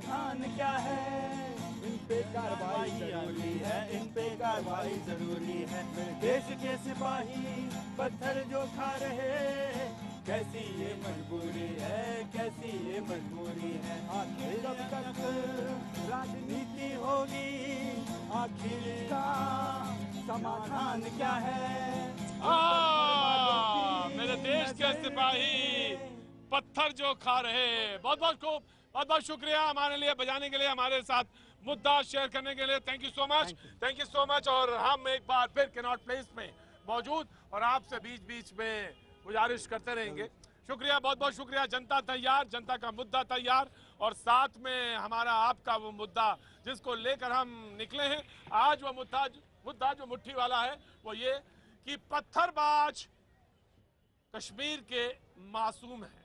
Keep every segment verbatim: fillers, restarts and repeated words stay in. समाधान क्या है? इन पे कार्रवाई जरूरी है, इन पे कार्रवाई जरूरी है। देश के सिपाही पत्थर जो खा रहे, कैसी ये मजबूरी है, कैसी ये मजबूरी है। आखिर कब तक राजनीति होगी, आखिर का समाधान क्या है? आ, मेरे देश के सिपाही पत्थर जो खा रहे। बहुत बहुत खूब, बहुत बहुत शुक्रिया हमारे लिए बजाने के लिए, हमारे साथ मुद्दा शेयर करने के लिए। Thank you so much, thank you so much. और हम एक बार फिर कैनॉट प्लेस में मौजूद और आपसे बीच बीच में गुजारिश करते रहेंगे। शुक्रिया, बहुत बहुत शुक्रिया। जनता तैयार, जनता का मुद्दा तैयार और साथ में हमारा आपका वो मुद्दा जिसको लेकर हम निकले हैं आज। वो मुद्दा मुद्दा जो मुट्ठी वाला है वो ये कि पत्थरबाज कश्मीर के मासूम हैं।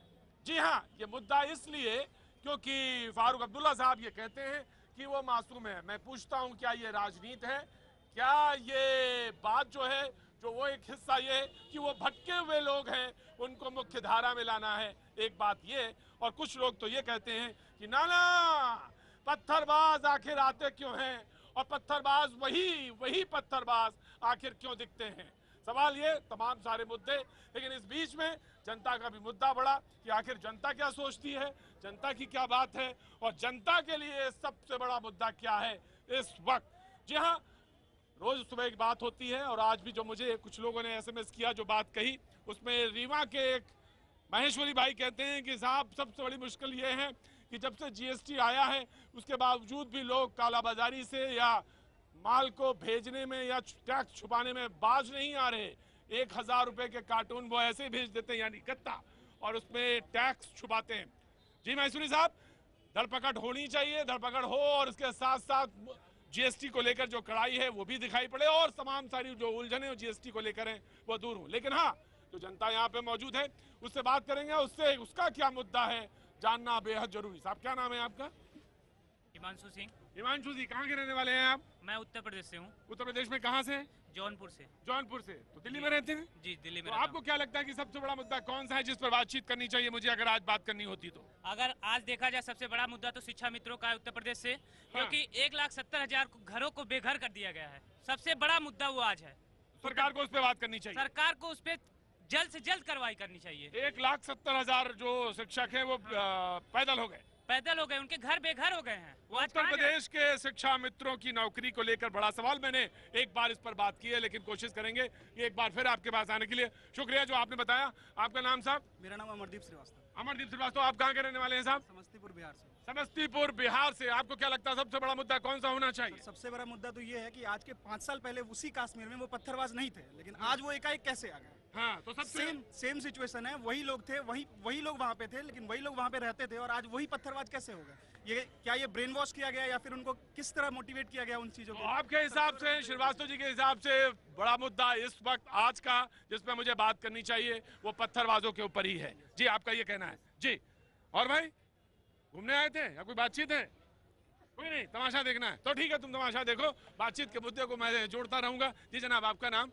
जी हाँ, ये मुद्दा इसलिए क्योंकि फारूक अब्दुल्ला साहब ये कहते हैं कि वो मासूम है। मैं पूछता हूँ, क्या ये राजनीति है? क्या ये बात जो है, जो वो एक हिस्सा ये है कि वो भटके हुए लोग हैं, उनको मुख्य धारा में लाना है, एक बात ये। और कुछ लोग तो ये कहते हैं कि ना ना, पत्थरबाज आखिर आते क्यों हैं और पत्थरबाज वही वही पत्थरबाज आखिर क्यों दिखते हैं। सवाल ये, तमाम सारे मुद्दे, लेकिन इस बीच में जनता का भी मुद्दा बढ़ा कि आखिर जनता क्या सोचती है, जनता की क्या बात है और जनता के लिए सबसे बड़ा मुद्दा क्या है इस वक्त। जी हाँ, रोज सुबह एक बात होती है और आज भी जो मुझे कुछ लोगों ने एसएमएस किया, जो बात कही, उसमें रीवा के एक महेश्वरी भाई कहते हैं कि साहब सबसे बड़ी मुश्किल ये है कि जब से जीएसटी आया है उसके बावजूद भी लोग कालाबाजारी से या माल को भेजने में या टैक्स छुपाने में बाज नहीं आ रहे। एक हजार रुपए के कार्टून वो ऐसे भेज देते हैं, यानी गत्ता, और उसमें टैक्स छुपाते हैं। जी महेश्वरी साहब, धरपकड़ होनी चाहिए, धरपकड़ हो और उसके साथ साथ जीएसटी को लेकर जो कड़ाई है वो भी दिखाई पड़े और तमाम सारी जो उलझने जीएसटी को लेकर हैं वो दूर हो। लेकिन हाँ, जो जनता यहाँ पे मौजूद है उससे बात करेंगे, उससे उसका क्या मुद्दा है जानना बेहद जरूरी। साहब क्या नाम है आपका? हिमांशु सिंह। हिमांशु जी, कहाँ के रहने वाले हैं आप? मैं उत्तर प्रदेश से हूँ। उत्तर प्रदेश में कहाँ से? जौनपुर से। जौनपुर से, तो दिल्ली में रहते हैं? जी, दिल्ली में। तो आपको क्या लगता है कि सबसे बड़ा मुद्दा कौन सा है जिस पर बातचीत करनी चाहिए मुझे, अगर आज बात करनी होती तो? अगर आज देखा जाए सबसे बड़ा मुद्दा तो शिक्षा मित्रों का है उत्तर प्रदेश से, क्योंकि एक लाख सत्तर हजार घरों को बेघर कर दिया गया है। सबसे बड़ा मुद्दा वो आज है, सरकार को उस पर बात करनी चाहिए, सरकार को उस पर जल्द से जल्द कार्रवाई करनी चाहिए। एक लाख सत्तर हजार जो शिक्षक हैं वो पैदल हो गए, पैदल हो गए, उनके घर बेघर हो गए हैं। उत्तर प्रदेश के शिक्षा मित्रों की नौकरी को लेकर बड़ा सवाल, मैंने एक बार इस पर बात की है, लेकिन कोशिश करेंगे एक बार फिर आपके पास आने के लिए। शुक्रिया जो आपने बताया। आपका नाम साहब? मेरा नाम अमरदीप श्रीवास्तव। अमरदीप श्रीवास्तव, आप कहाँ के रहने वाले हैं साहब? समस्तीपुर बिहार से। समस्तीपुर बिहार से, आपको क्या लगता है सबसे बड़ा मुद्दा कौन सा होना चाहिए? सबसे बड़ा मुद्दा तो ये है कि आज के पाँच साल पहले उसी कश्मीर में वो पत्थरबाज नहीं थे, लेकिन आज वो एकाएक कैसे आ गए? हाँ, तो सब सेम सेम सिचुएशन है, वही लोग थे, वही वही लोग वहाँ पे थे, लेकिन वही लोग वहाँ पे रहते थे और आज वही पत्थरबाज कैसे हो गए? ये क्या ये ब्रेन वॉश किया गया या फिर उनको किस तरह मोटिवेट किया गया उन चीजों को? तो आपके हिसाब से, श्रीवास्तव जी के हिसाब से बड़ा मुद्दा इस वक्त आज का जिसपे मुझे बात करनी चाहिए वो पत्थरबाजों के ऊपर ही है। जी, आपका ये कहना है जी। और भाई घूमने आए थे या कोई बातचीत है? कोई नहीं, तमाशा देखना है तो ठीक है, तुम तमाशा देखो, बातचीत के मुद्दे को मैं जोड़ता रहूंगा। जी जनाब, आपका नाम?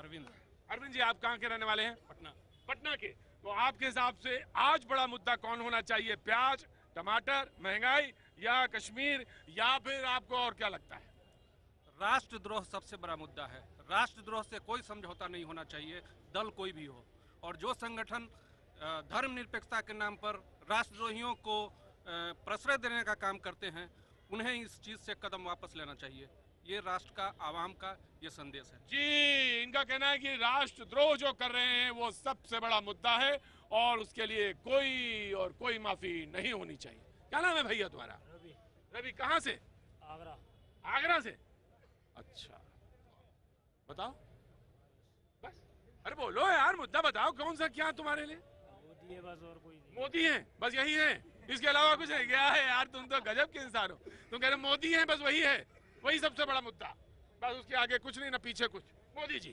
अरविंद। अरविंद जी, आप कहाँ के रहने वाले हैं? पटना। पटना के, तो आपके हिसाब से आज बड़ा मुद्दा कौन होना चाहिए? प्याज, टमाटर, महंगाई या कश्मीर, या फिर आपको और क्या लगता है? राष्ट्रद्रोह सबसे बड़ा मुद्दा है। राष्ट्रद्रोह से कोई समझौता नहीं होना चाहिए, दल कोई भी हो, और जो संगठन धर्मनिरपेक्षता के नाम पर राष्ट्रद्रोहियों को प्रश्रय देने का काम करते हैं उन्हें इस चीज़ से कदम वापस लेना चाहिए। ये राष्ट्र का, आवाम का ये संदेश है। जी, इनका कहना है कि राष्ट्रद्रोह जो कर रहे हैं वो सबसे बड़ा मुद्दा है और उसके लिए कोई और कोई माफी नहीं होनी चाहिए। क्या नाम है भैया तुम्हारा? रवि। रवि, कहाँ से? आगरा। आगरा से, अच्छा, बताओ बस। अरे बोलो यार, मुद्दा बताओ कौन सा, क्या तुम्हारे लिए? मोदी है बस, और कोई नहीं। मोदी है बस, यही है, इसके अलावा कुछ है क्या? है यार, तुम तो गजब के इंसान हो। तुम कह रहे मोदी है बस, वही है, वही सबसे बड़ा मुद्दा, बस उसके आगे कुछ नहीं ना पीछे कुछ। मोदी जी,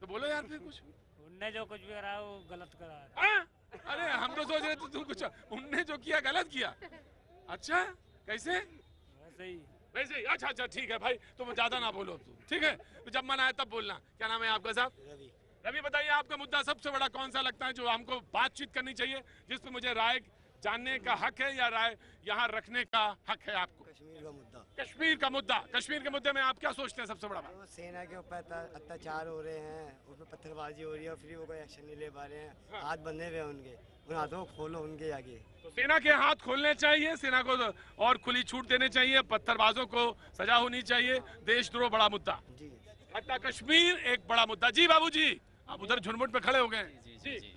तो बोलो यार फिर कुछ। उनने जो कुछ भी करा वो गलत करा। आ? अरे हम तो सोच रहे थे तुम कुछ, उनने जो किया गलत किया। अच्छा, कैसे? वैसे ही, वैसे ही, अच्छा अच्छा ठीक है भाई, तुम ज्यादा ना बोलो तुम, ठीक है, जब मन आए तब बोलना। क्या नाम है आपका साहब? रवि। रवि, बताइए आपका मुद्दा सबसे बड़ा कौन सा लगता है जो हमको बातचीत करनी चाहिए जिसपे मुझे राय जानने का हक है या राय यहाँ रखने का हक है आपको? कश्मीर का मुद्दा, कश्मीर का मुद्दा, कश्मीर के मुद्दे में आप क्या सोचते हैं? सबसे बड़ा बात सेना के ऊपर अत्याचार हो रहे हैं, उस पर पत्थरबाजी हो रही है, फिर वो कोई एक्शन नहीं ले पा रहे हैं। हाथ बंधे हुए उनके, उन हाथों को खोलो उनके आगे। तो सेना के हाथ खोलने चाहिए, सेना को और खुली छूट देने चाहिए, पत्थरबाजों को सजा होनी चाहिए। देशद्रोह बड़ा मुद्दा, हत्या कश्मीर एक बड़ा मुद्दा। जी बाबूजी, आप उधर झुरमुट पे खड़े हो गए।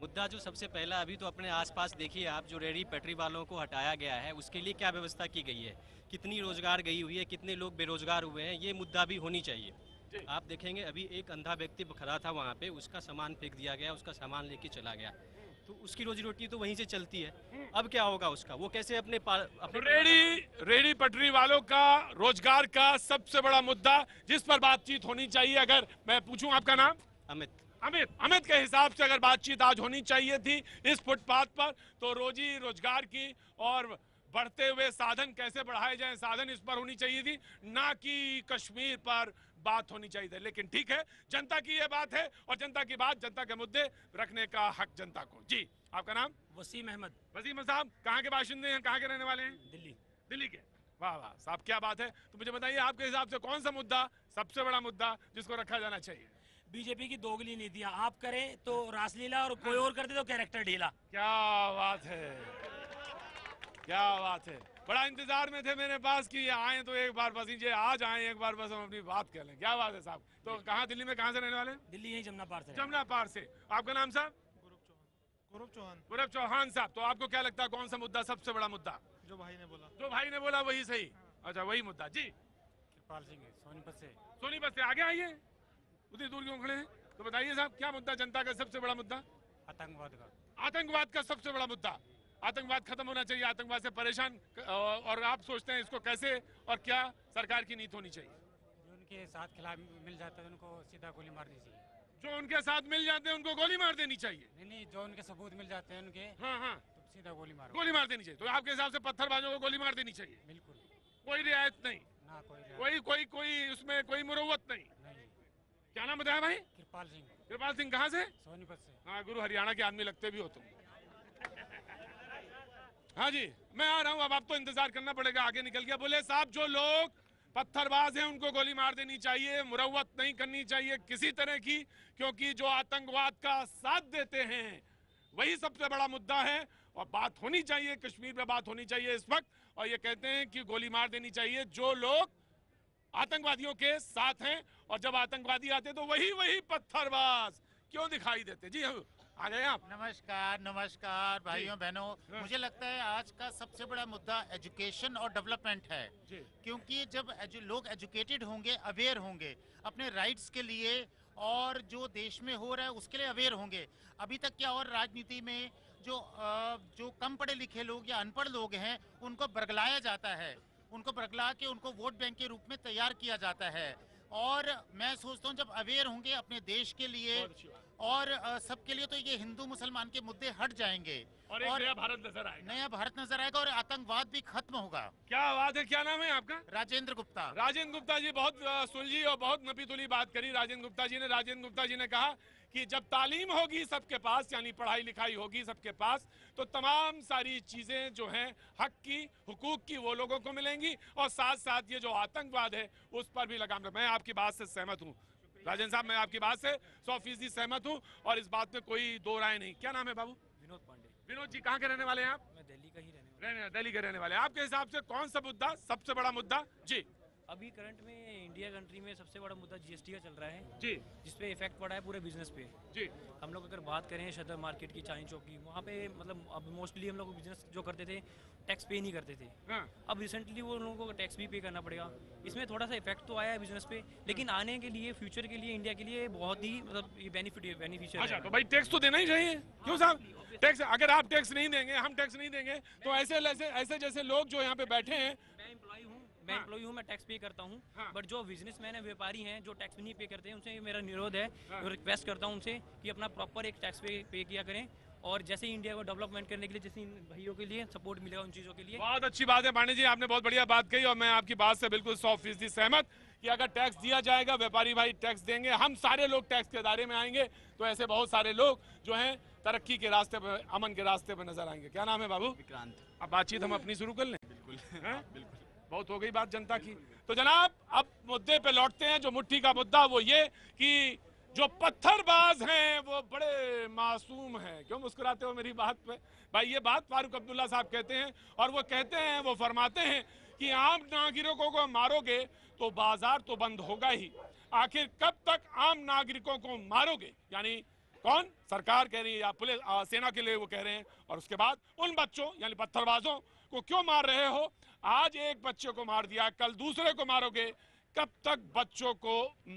मुद्दा जो सबसे पहला, अभी तो अपने आसपास देखिए आप, जो रेहड़ी पटरी वालों को हटाया गया है उसके लिए क्या व्यवस्था की गई है, कितनी रोजगार गई हुई है, कितने लोग बेरोजगार हुए हैं, ये मुद्दा भी होनी चाहिए। आप देखेंगे अभी एक अंधा व्यक्ति खड़ा था वहाँ पे, उसका सामान फेंक दिया गया, उसका सामान लेके चला गया, तो उसकी रोजी रोटी तो वहीं से चलती है, अब क्या होगा उसका? वो कैसे अपने अपने रेहड़ी रेहड़ी पटरी वालों का रोजगार का सबसे बड़ा मुद्दा जिस पर बातचीत होनी चाहिए। अगर मैं पूछूँ, आपका नाम? अमित। अमित, अमित के हिसाब से अगर बातचीत आज होनी चाहिए थी इस फुटपाथ पर, तो रोजी रोजगार की और बढ़ते हुए साधन कैसे बढ़ाए जाएं, साधन इस पर होनी चाहिए थी, ना कि कश्मीर पर बात होनी चाहिए थी। लेकिन ठीक है, जनता की ये बात है और जनता की बात, जनता के मुद्दे रखने का हक जनता को। जी, आपका नाम? वसीम अहमद। वसीम साहब कहाँ के बाशिंदे हैं, कहाँ के रहने वाले हैं? दिल्ली। दिल्ली के, वाह वाह साहब, क्या बात है। तो मुझे बताइए, आपके हिसाब से कौन सा मुद्दा सबसे बड़ा मुद्दा जिसको रखा जाना चाहिए? बीजेपी की दोगली नीतियाँ, आप करें तो रासलीला और कोई और करते तो कैरेक्टर ढीला। क्या बात है, क्या बात है। बड़ा इंतजार में थे मेरे पास कि ये आए तो एक बार बस ये आज आए, एक बार बस हम अपनी बात कर लें। क्या बात है साहब। तो कहाँ, दिल्ली में कहाँ से रहने वाले? दिल्ली यही जमुना पार से। जमुना पार से। आपका नाम साहब? गौरव चौहान। गौरव चौहान साहब, तो आपको क्या लगता है कौन सा मुद्दा सबसे बड़ा मुद्दा? जो भाई ने बोला, जो भाई ने बोला वही सही। अच्छा, वही मुद्दा। जी, कृपाल सिंह सोनीपत से। सोनीपत से, आगे आइए। उतनी दूर क्यों खड़े हैं? तो बताइए साहब, क्या मुद्दा जनता का सबसे बड़ा मुद्दा? आतंकवाद का। आतंकवाद का सबसे बड़ा मुद्दा, आतंकवाद खत्म होना चाहिए, आतंकवाद से परेशान। और आप सोचते हैं इसको कैसे और क्या सरकार की नीति होनी चाहिए? जो उनके साथ खिलाफ मिल जाता है उनको सीधा गोली मारनी चाहिए। जो उनके साथ मिल जाते हैं उनको गोली मार देनी चाहिए? नहीं नहीं, जो उनके सबूत मिल जाते हैं उनके, हाँ हाँ, तो सीधा गोली मार गोली मार देनी चाहिए। तो आपके हिसाब से पत्थरबाजों को गोली मार देनी चाहिए? बिल्कुल, कोई रियायत नहीं, कोई कोई कोई उसमें कोई मुरव्वत नहीं। क्या नाम बताया भाई? कृपाल सिंह। कृपाल सिंह कहाँ से? सोनीपत से। हाँ गुरु, हरियाणा के आदमी लगते भी हो तुम। हाँ जी, मैं आ रहा हूँ, अब आपको तो इंतजार करना पड़ेगा। आगे निकल गया। बोले साहब, जो लोग पत्थरबाज हैं उनको गोली मार देनी चाहिए, मुरव्वत नहीं करनी चाहिए किसी तरह की, क्योंकि जो आतंकवाद का साथ देते हैं वही सबसे बड़ा मुद्दा है। और बात होनी चाहिए कश्मीर पर, बात होनी चाहिए इस वक्त। और ये कहते हैं कि गोली मार देनी चाहिए जो लोग आतंकवादियों के साथ हैं, और जब आतंकवादी आते तो वही वही पत्थरबाज क्यों दिखाई देते। जी आ गए आप। नमस्कार, नमस्कार भाइयों बहनों। मुझे लगता है आज का सबसे बड़ा मुद्दा एजुकेशन और डेवलपमेंट है, क्योंकि जब एजु, लोग एजुकेटेड होंगे, अवेयर होंगे अपने राइट्स के लिए और जो देश में हो रहा है उसके लिए अवेयर होंगे। अभी तक क्या, और राजनीति में जो जो कम पढ़े लिखे लोग या अनपढ़ लोग हैं उनको बरगलाया जाता है, उनको बरगला के उनको वोट बैंक के रूप में तैयार किया जाता है। और मैं सोचता हूँ जब अवेयर होंगे अपने देश के लिए और सबके लिए, तो ये हिंदू मुसलमान के मुद्दे हट जाएंगे और, और नया भारत नजर आएगा, नया भारत नजर आएगा और आतंकवाद भी खत्म होगा। क्या बात है। क्या नाम है आपका? राजेंद्र गुप्ता। राजेंद्र गुप्ता जी, बहुत सुलझी और बहुत नपी तुली बात करी राजेंद्र गुप्ता जी ने। राजेंद्र गुप्ता जी ने कहा कि जब तालीम होगी सबके पास, यानी पढ़ाई लिखाई होगी सबके पास, तो तमाम सारी चीज़ें जो हैं हक की, हुकूक की, वो लोगों को मिलेंगी, और साथ साथ ये जो आतंकवाद है उस पर भी लगाम। मैं आपकी बात से सहमत हूँ राजेंद्र साहब, मैं आपकी बात से सौ फीसदी सहमत हूँ और इस बात में कोई दो राय नहीं। क्या नाम है बाबू? विनोद पांडे। विनोद जी, कहाँ के रहने वाले हैं आप? मैं दिल्ली का ही रहने वाले। दिल्ली के रहने वाले। आपके हिसाब से कौन सा मुद्दा सबसे बड़ा मुद्दा? जी, अभी करंट में इंडिया कंट्री में सबसे बड़ा मुद्दा जीएसटी का चल रहा है जी, जिसपे इफेक्ट पड़ा है पूरे बिजनेस पे जी। हम लोग अगर बात करें सदर मार्केट की, चांदनी चौक की, वहाँ पे मतलब अब मोस्टली हम लोग बिजनेस जो करते थे टैक्स पे नहीं करते थे, हाँ। अब रिसेंटली वो लोगों को टैक्स भी पे करना पड़ेगा। इसमें थोड़ा सा इफेक्ट तो आया है बिजनेस पे, लेकिन आने के लिए फ्यूचर के लिए इंडिया के लिए बहुत ही मतलब ये बेनिफिट बेनिफिशियल है। तो भाई टैक्स तो देना ही चाहिए। क्यों साहब टैक्स? अगर आप टैक्स नहीं देंगे, हम टैक्स नहीं देंगे, तो ऐसे ऐसे जैसे लोग जो यहाँ पे बैठे हैं, मैं एम्प्लॉय हूँ, मैं एम्प्लॉई हूँ, मैं टैक्स पे करता हूँ, हाँ। बट जो बिजनेसमैन है, व्यापारी हैं, जो टैक्स नहीं पे करते हैं, उनसे मेरा निरोध है, हाँ। रिक्वेस्ट करता हूँ उनसे कि अपना प्रॉपर एक टैक्स पे पे किया करें, और जैसे इंडिया को डेवलपमेंट करने के लिए, जैसे इन भाइयों के लिए सपोर्ट मिलेगा उन चीज़ों के लिए। बहुत अच्छी बात है पांडे जी, आपने बहुत बढ़िया बात कही और मैं आपकी बात से बिल्कुल सौ फीसदी सहमत कि अगर टैक्स दिया जाएगा, व्यापारी भाई टैक्स देंगे, हम सारे लोग टैक्स के दायरे में आएंगे, तो ऐसे बहुत सारे लोग जो हैं तरक्की के रास्ते पर, अमन के रास्ते पर नजर आएंगे। क्या नाम है बाबू? विक्रांत। अब बातचीत हम अपनी शुरू कर लें। बिल्कुल बिल्कुल, बहुत हो गई बात जनता की। तो जनाब अब मुद्दे पे लौटते हैं। जो मुट्ठी का मुद्दा वो ये कि जो पत्थरबाज हैं वो बड़े मासूम हैं। क्यों मुस्कुराते हो मेरी बात पे? भाई ये बात फारूक अब्दुल्ला साहब कहते हैं और वो कहते हैं, वो फरमाते हैं कि आम नागरिकों को मारोगे तो बाजार तो बंद होगा ही, आखिर कब तक आम नागरिकों को मारोगे? यानी कौन? सरकार कह रही है या पुलिस सेना के लिए वो कह रहे हैं। और उसके बाद उन बच्चों यानी पत्थरबाजों को क्यों मार रहे हो? आज एक बच्चे को मार दिया, कल दूसरे को मारोगे, कब तक बच्चों को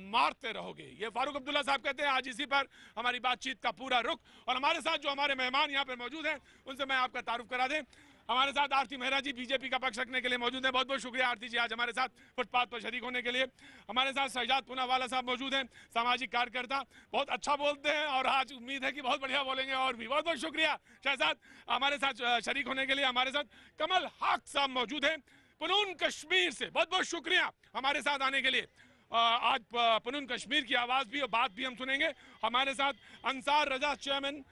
मारते रहोगे? ये फारूक अब्दुल्ला साहब कहते हैं। आज इसी पर हमारी बातचीत का पूरा रुख, और हमारे साथ जो हमारे मेहमान यहाँ पर मौजूद हैं उनसे मैं आपका तारुफ करा दें। हमारे साथ आरती मेहरा जी बीजेपी का पक्ष रखने के लिए मौजूद है। बहुत बहुत शुक्रिया आरती जी आज हमारे साथ फुटपाथ पर शरीक होने के लिए। हमारे साथ सजाद पूनावाला साहब मौजूद हैं, सामाजिक कार्यकर्ता, बहुत अच्छा बोलते हैं और आज उम्मीद है कि बहुत बढ़िया बोलेंगे और भी। बहुत बहुत शुक्रिया शहजाद हमारे साथ शरीक होने के लिए। हमारे साथ कमल हाक साहब मौजूद हैं पुनून कश्मीर से। बहुत बहुत शुक्रिया हमारे साथ आने के लिए। आज पुनून कश्मीर की आवाज़ भी और बात भी हम सुनेंगे। हमारे साथ अंसार रजा चेयरमैन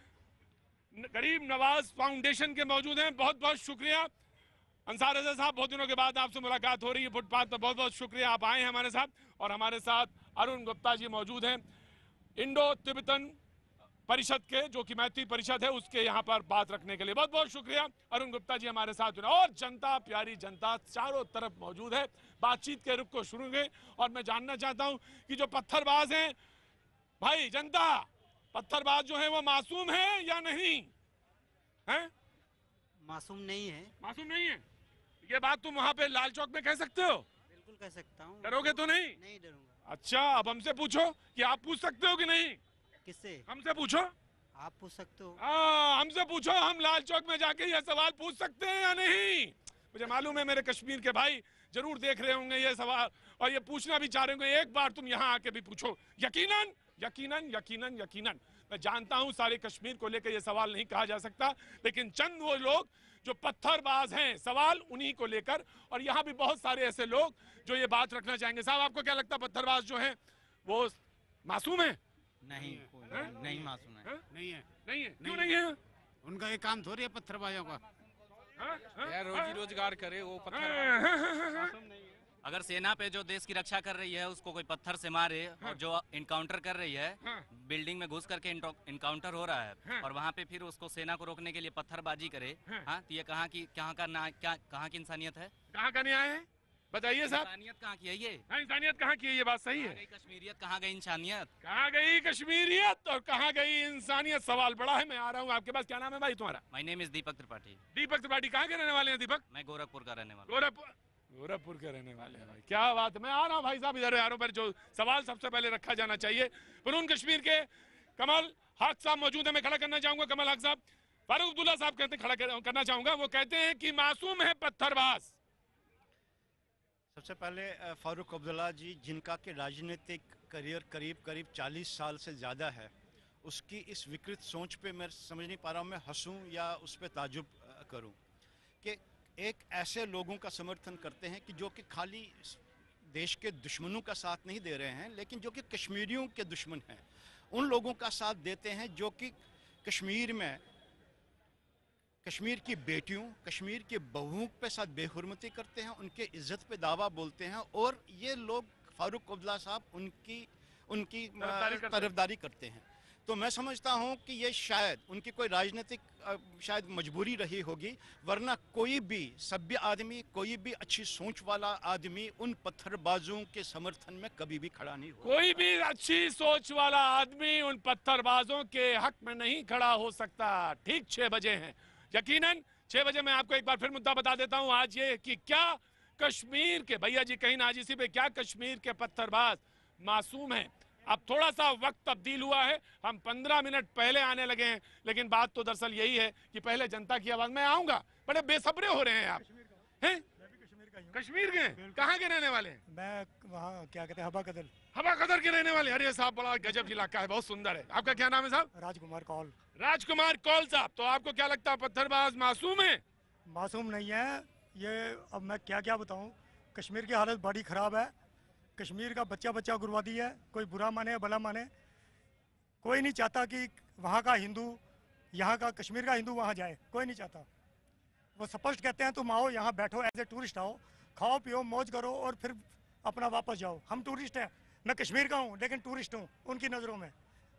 गरीब नवाज फाउंडेशन के मौजूद हैं। बहुत बहुत शुक्रिया अंसार रजा साहब, बहुत दिनों के बाद आपसे मुलाकात हो रही है फुटपाथ पर। बहुत बहुत शुक्रिया आप आए हैं हमारे साथ। और हमारे साथ अरुण गुप्ता जी मौजूद हैं, इंडो तिब्बतन परिषद के, जो कि मैत्री परिषद है, उसके यहाँ पर बात रखने के लिए। बहुत बहुत शुक्रिया अरुण गुप्ता जी हमारे साथ। और जनता, प्यारी जनता चारों तरफ मौजूद है। बातचीत के रुख को शुरू गए और मैं जानना चाहता हूँ कि जो पत्थरबाज हैं, भाई जनता, पत्थरबाज जो है वो मासूम है या नहीं है? मासूम नहीं है। मासूम नहीं है, ये बात तुम वहाँ पे लाल चौक में कह सकते हो? बिल्कुल कह सकता हूँ। डरोगे तो नहीं? नहीं डरूंगा। अच्छा, अब हमसे पूछो कि आप पूछ सकते हो कि नहीं? किससे? हमसे पूछो। आप पूछ सकते हो? हाँ, हमसे पूछो। हम लाल चौक में जाके ये सवाल पूछ सकते हैं या नहीं? मुझे मालूम है मेरे कश्मीर के भाई जरूर देख रहे होंगे ये सवाल और ये पूछना भी चाह रहे होंगे। एक बार तुम यहाँ आके भी पूछो। यकीनन यकीनन यकीनन यकीनन मैं जानता हूं सारे कश्मीर को लेकर ये सवाल नहीं कहा जा सकता, लेकिन चंद वो लोग जो पत्थरबाज हैं, सवाल उन्हीं को लेकर। और यहाँ भी बहुत सारे ऐसे लोग जो ये बात रखना चाहेंगे। साहब आपको क्या लगता है, पत्थरबाज जो हैं वो मासूम है? नहीं है? नहीं मासूम है। नहीं है? नहीं है। क्यों नहीं है? उनका ये काम थोड़ी है पत्थरबाजों का, रोजी रोजगार करे वो। पत्थर अगर सेना पे जो देश की रक्षा कर रही है उसको कोई पत्थर से मारे, हाँ। और जो इनकाउंटर कर रही है, हाँ। बिल्डिंग में घुस करके इनकाउंटर हो रहा है, हाँ। और वहाँ पे फिर उसको सेना को रोकने के लिए पत्थरबाजी करे, हाँ। हाँ, तो ये कहाँ की कहाँ का ना क्या कहाँ की इंसानियत है, कहाँ का न्याय है? बताइए साहब, इंसानियत कहाँ की है ये? इंसानियत कहाँ की है? ये बात सही है। कश्मीरियत कहाँ गई? इंसानियत कहाँ गई? कश्मीरियत और कहाँ गई इंसानियत? सवाल बड़ा है। मैं आ रहा हूँ आपके पास। क्या नाम है भाई तुम्हारा? My name is Deepak Tripathi. Deepak Tripathi कहाँ के रहने वाले हैं दीपक? मैं गोरखपुर का रहने वाला। गोरखपुर गोरखपुर के रहने वाले हैं भाई, क्या बात है। मैं आ रहा हूँ भाई साहब इधर यारों पर जो सवाल सबसे पहले रखा जाना चाहिए। पुनून कश्मीर के कमल हाक साहब मौजूद है। मैं खड़ा करना चाहूँगा कमल हाक साहब। फारूक अब्दुल्ला साहब कहते हैं, खड़ा करना चाहूँगा। वो कहते हैं कि मासूम है पत्थरबाज। सबसे पहले फारूक अब्दुल्ला जी, जिनका कि राजनीतिक करियर करीब करीब चालीस साल से ज़्यादा है, उसकी इस विकृत सोच पर मैं समझ नहीं पा रहा हूँ मैं हंसूँ या उस पर ताजुब करूँ कि एक ऐसे लोगों का समर्थन करते हैं कि जो कि खाली देश के दुश्मनों का साथ नहीं दे रहे हैं, लेकिन जो कि कश्मीरियों के दुश्मन हैं उन लोगों का साथ देते हैं जो कि कश्मीर में कश्मीर की बेटियों, कश्मीर की बहुओं के साथ बेहुरमती करते हैं, उनके इज्जत पे दावा बोलते हैं। और ये लोग फारूक अब्दुल्ला साहब उनकी उनकी तरफदारी करते हैं। तो मैं समझता हूं कि ये शायद उनकी कोई राजनीतिक शायद मजबूरी रही होगी, वरना कोई भी सभ्य आदमी, कोई भी अच्छी सोच वाला आदमी उन पत्थरबाजों के समर्थन में कभी भी खड़ा नहीं होगा। कोई भी अच्छी सोच वाला आदमी उन पत्थरबाजों के हक में नहीं खड़ा हो सकता। ठीक छः बजे हैं, यकीनन छः बजे मैं आपको एक बार फिर मुद्दा बता देता हूँ आज ये कि क्या कश्मीर के भैया जी कहीं आज इसी पे, क्या कश्मीर के पत्थरबाज मासूम हैं? अब थोड़ा सा वक्त तब्दील हुआ है, हम पंद्रह मिनट पहले आने लगे हैं, लेकिन बात तो दरअसल यही है कि पहले जनता की आवाज में आऊंगा। बड़े बेसब्रे हो रहे हैं आप। हैं? मैं भी कश्मीर का हूं। कश्मीर के कहाँ के रहने वाले हैं? मैं वहाँ क्या कहते हैं हबा कदल हबा कदल के रहने वाले। अरे साहब बड़ा गजब इलाका है, बहुत सुंदर है। आपका क्या नाम है साहब? राजकुमार कौल। राजकुमार कौल साहब, तो आपको क्या लगता है पत्थरबाज मासूम है? मासूम नहीं है ये, अब मैं क्या क्या बताऊँ। कश्मीर की हालत बड़ी खराब है, कश्मीर का बच्चा बच्चा उग्रवादी है, कोई बुरा माने भला माने, कोई नहीं चाहता कि वहाँ का हिंदू यहाँ का कश्मीर का हिंदू वहाँ जाए, कोई नहीं चाहता। वो स्पष्ट कहते हैं तुम आओ यहाँ बैठो, एज ए टूरिस्ट आओ, खाओ पियो मौज करो और फिर अपना वापस जाओ। हम टूरिस्ट हैं, मैं कश्मीर का हूँ लेकिन टूरिस्ट हूँ उनकी नज़रों में।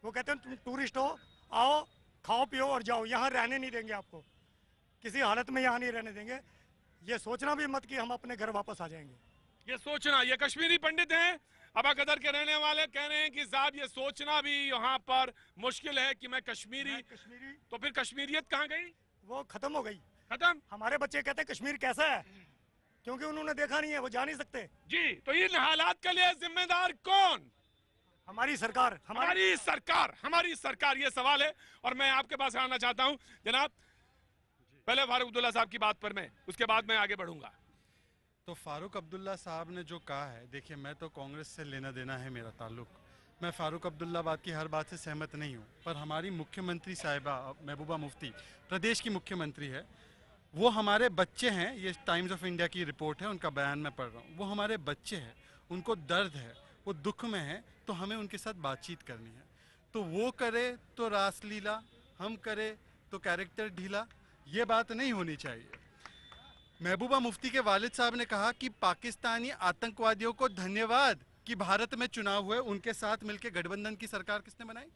वो कहते हैं तुम टूरिस्ट हो, आओ खाओ पियो और जाओ, यहाँ रहने नहीं देंगे आपको, किसी हालत में यहाँ नहीं रहने देंगे। ये सोचना भी मत कि हम अपने घर वापस आ जाएंगे, ये सोचना। ये कश्मीरी पंडित हैं अबा कदर के रहने वाले, कह रहे हैं कि साहब ये सोचना भी यहाँ पर मुश्किल है कि मैं कश्मीरी मैं कश्मीरी तो फिर कश्मीरियत कहाँ गई? वो खत्म हो गई, खत्म। हमारे बच्चे कहते हैं कश्मीर कैसा है, क्योंकि उन्होंने देखा नहीं है, वो जा नहीं सकते जी। तो इन हालात के लिए जिम्मेदार कौन? हमारी सरकार, हमारी सरकार, हमारी सरकार। ये सवाल है और मैं आपके पास आना चाहता हूँ जनाब, पहले फारूक अब्दुल्ला साहब की बात पर मैं, उसके बाद मैं आगे बढ़ूंगा। तो फारूक अब्दुल्ला साहब ने जो कहा है, देखिए मैं तो कांग्रेस से लेना देना है मेरा ताल्लुक, मैं फारूक अब्दुल्ला बात की हर बात से सहमत नहीं हूँ, पर हमारी मुख्यमंत्री साहिबा महबूबा मुफ्ती प्रदेश की मुख्यमंत्री है, वो हमारे बच्चे हैं। ये टाइम्स ऑफ इंडिया की रिपोर्ट है, उनका बयान मैं पढ़ रहा हूँ। वो हमारे बच्चे हैं, उनको दर्द है, वो दुख में है, तो हमें उनके साथ बातचीत करनी है। तो वो करे तो रासलीला, हम करे तो कैरेक्टर ढीला, ये बात नहीं होनी चाहिए। महबूबा मुफ्ती के वालिद साहब ने कहा कि पाकिस्तानी आतंकवादियों को धन्यवाद कि भारत में चुनाव हुए, उनके साथ मिलकर गठबंधन की सरकार किसने बनाई?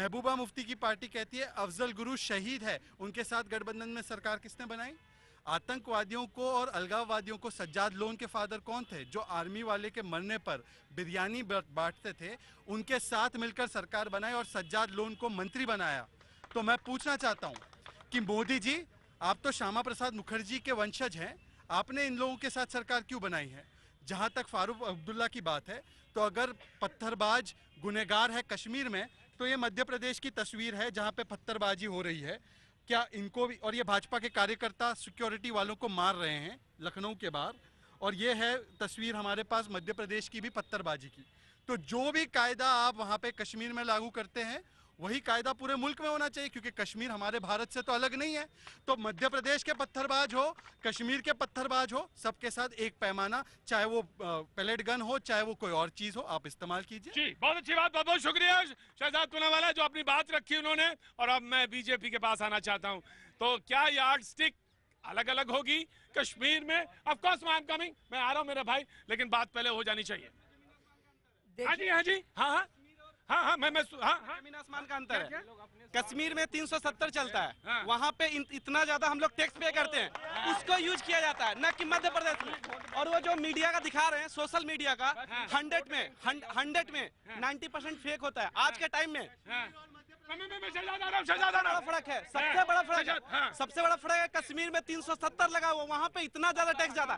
महबूबा मुफ्ती की पार्टी कहती है अफजल गुरु शहीद है, उनके साथ गठबंधन में सरकार किसने बनाई? आतंकवादियों को और अलगाववादियों को सज्जाद लोन के फादर कौन थे, जो आर्मी वाले के मरने पर बिरयानी बांटते थे, उनके साथ मिलकर सरकार बनाई और सज्जाद लोन को मंत्री बनाया। तो मैं पूछना चाहता हूँ कि मोदी जी, आप तो श्यामा प्रसाद मुखर्जी के वंशज हैं, आपने इन लोगों के साथ सरकार क्यों बनाई है? जहां तक फारूक अब्दुल्ला की बात है, तो अगर पत्थरबाज गुनेगार है कश्मीर में, तो ये मध्य प्रदेश की तस्वीर है जहां पे पत्थरबाजी हो रही है। क्या इनको भी, और ये भाजपा के कार्यकर्ता सिक्योरिटी वालों को मार रहे हैं लखनऊ के बाहर, और ये है तस्वीर हमारे पास मध्य प्रदेश की भी पत्थरबाजी की। तो जो भी कायदा आप वहाँ पे कश्मीर में लागू करते हैं, वही कायदा पूरे मुल्क में होना चाहिए, क्योंकि कश्मीर हमारे भारत से तो अलग नहीं है। तो मध्य प्रदेश के पत्थरबाज हो, कश्मीर के पत्थरबाज हो, सबके साथ एक पैमाना, चाहे वो पैलेट गन हो चाहे वो कोई और चीज हो, आप इस्तेमाल कीजिए। जी बहुत अच्छी बात, बहुत बहुत शुक्रिया शहजाद पूनावाला, जो अपनी बात रखी उन्होंने। और अब मैं बीजेपी के पास आना चाहता हूँ, तो क्या यार्डस्टिक अलग अलग होगी कश्मीर में? ऑफकोर्स आई एम कमिंग, मैं आ रहा हूँ मेरा भाई, लेकिन बात पहले हो जानी चाहिए। हाँ जी हाँ जी हाँ हाँ हाँ हाँ मैं मैं हाँ हाँ जमीन आसमान का अंतर है। कश्मीर में तीन सौ सत्तर चलता है, हाँ। वहाँ पे इतना ज्यादा हम लोग टैक्स पे करते हैं, हाँ। उसको यूज किया जाता है न कि मध्य प्रदेश में। और वो जो मीडिया का दिखा रहे हैं, सोशल मीडिया का हंड्रेड में हंड्रेड में नाइन्टी परसेंट फेक होता है आज के टाइम में। फर्क है, सबसे बड़ा फर्क है, सबसे बड़ा फर्क है कश्मीर में तीन सौ सत्तर लगा हुआ, वहाँ पे इतना ज्यादा टैक्स ज्यादा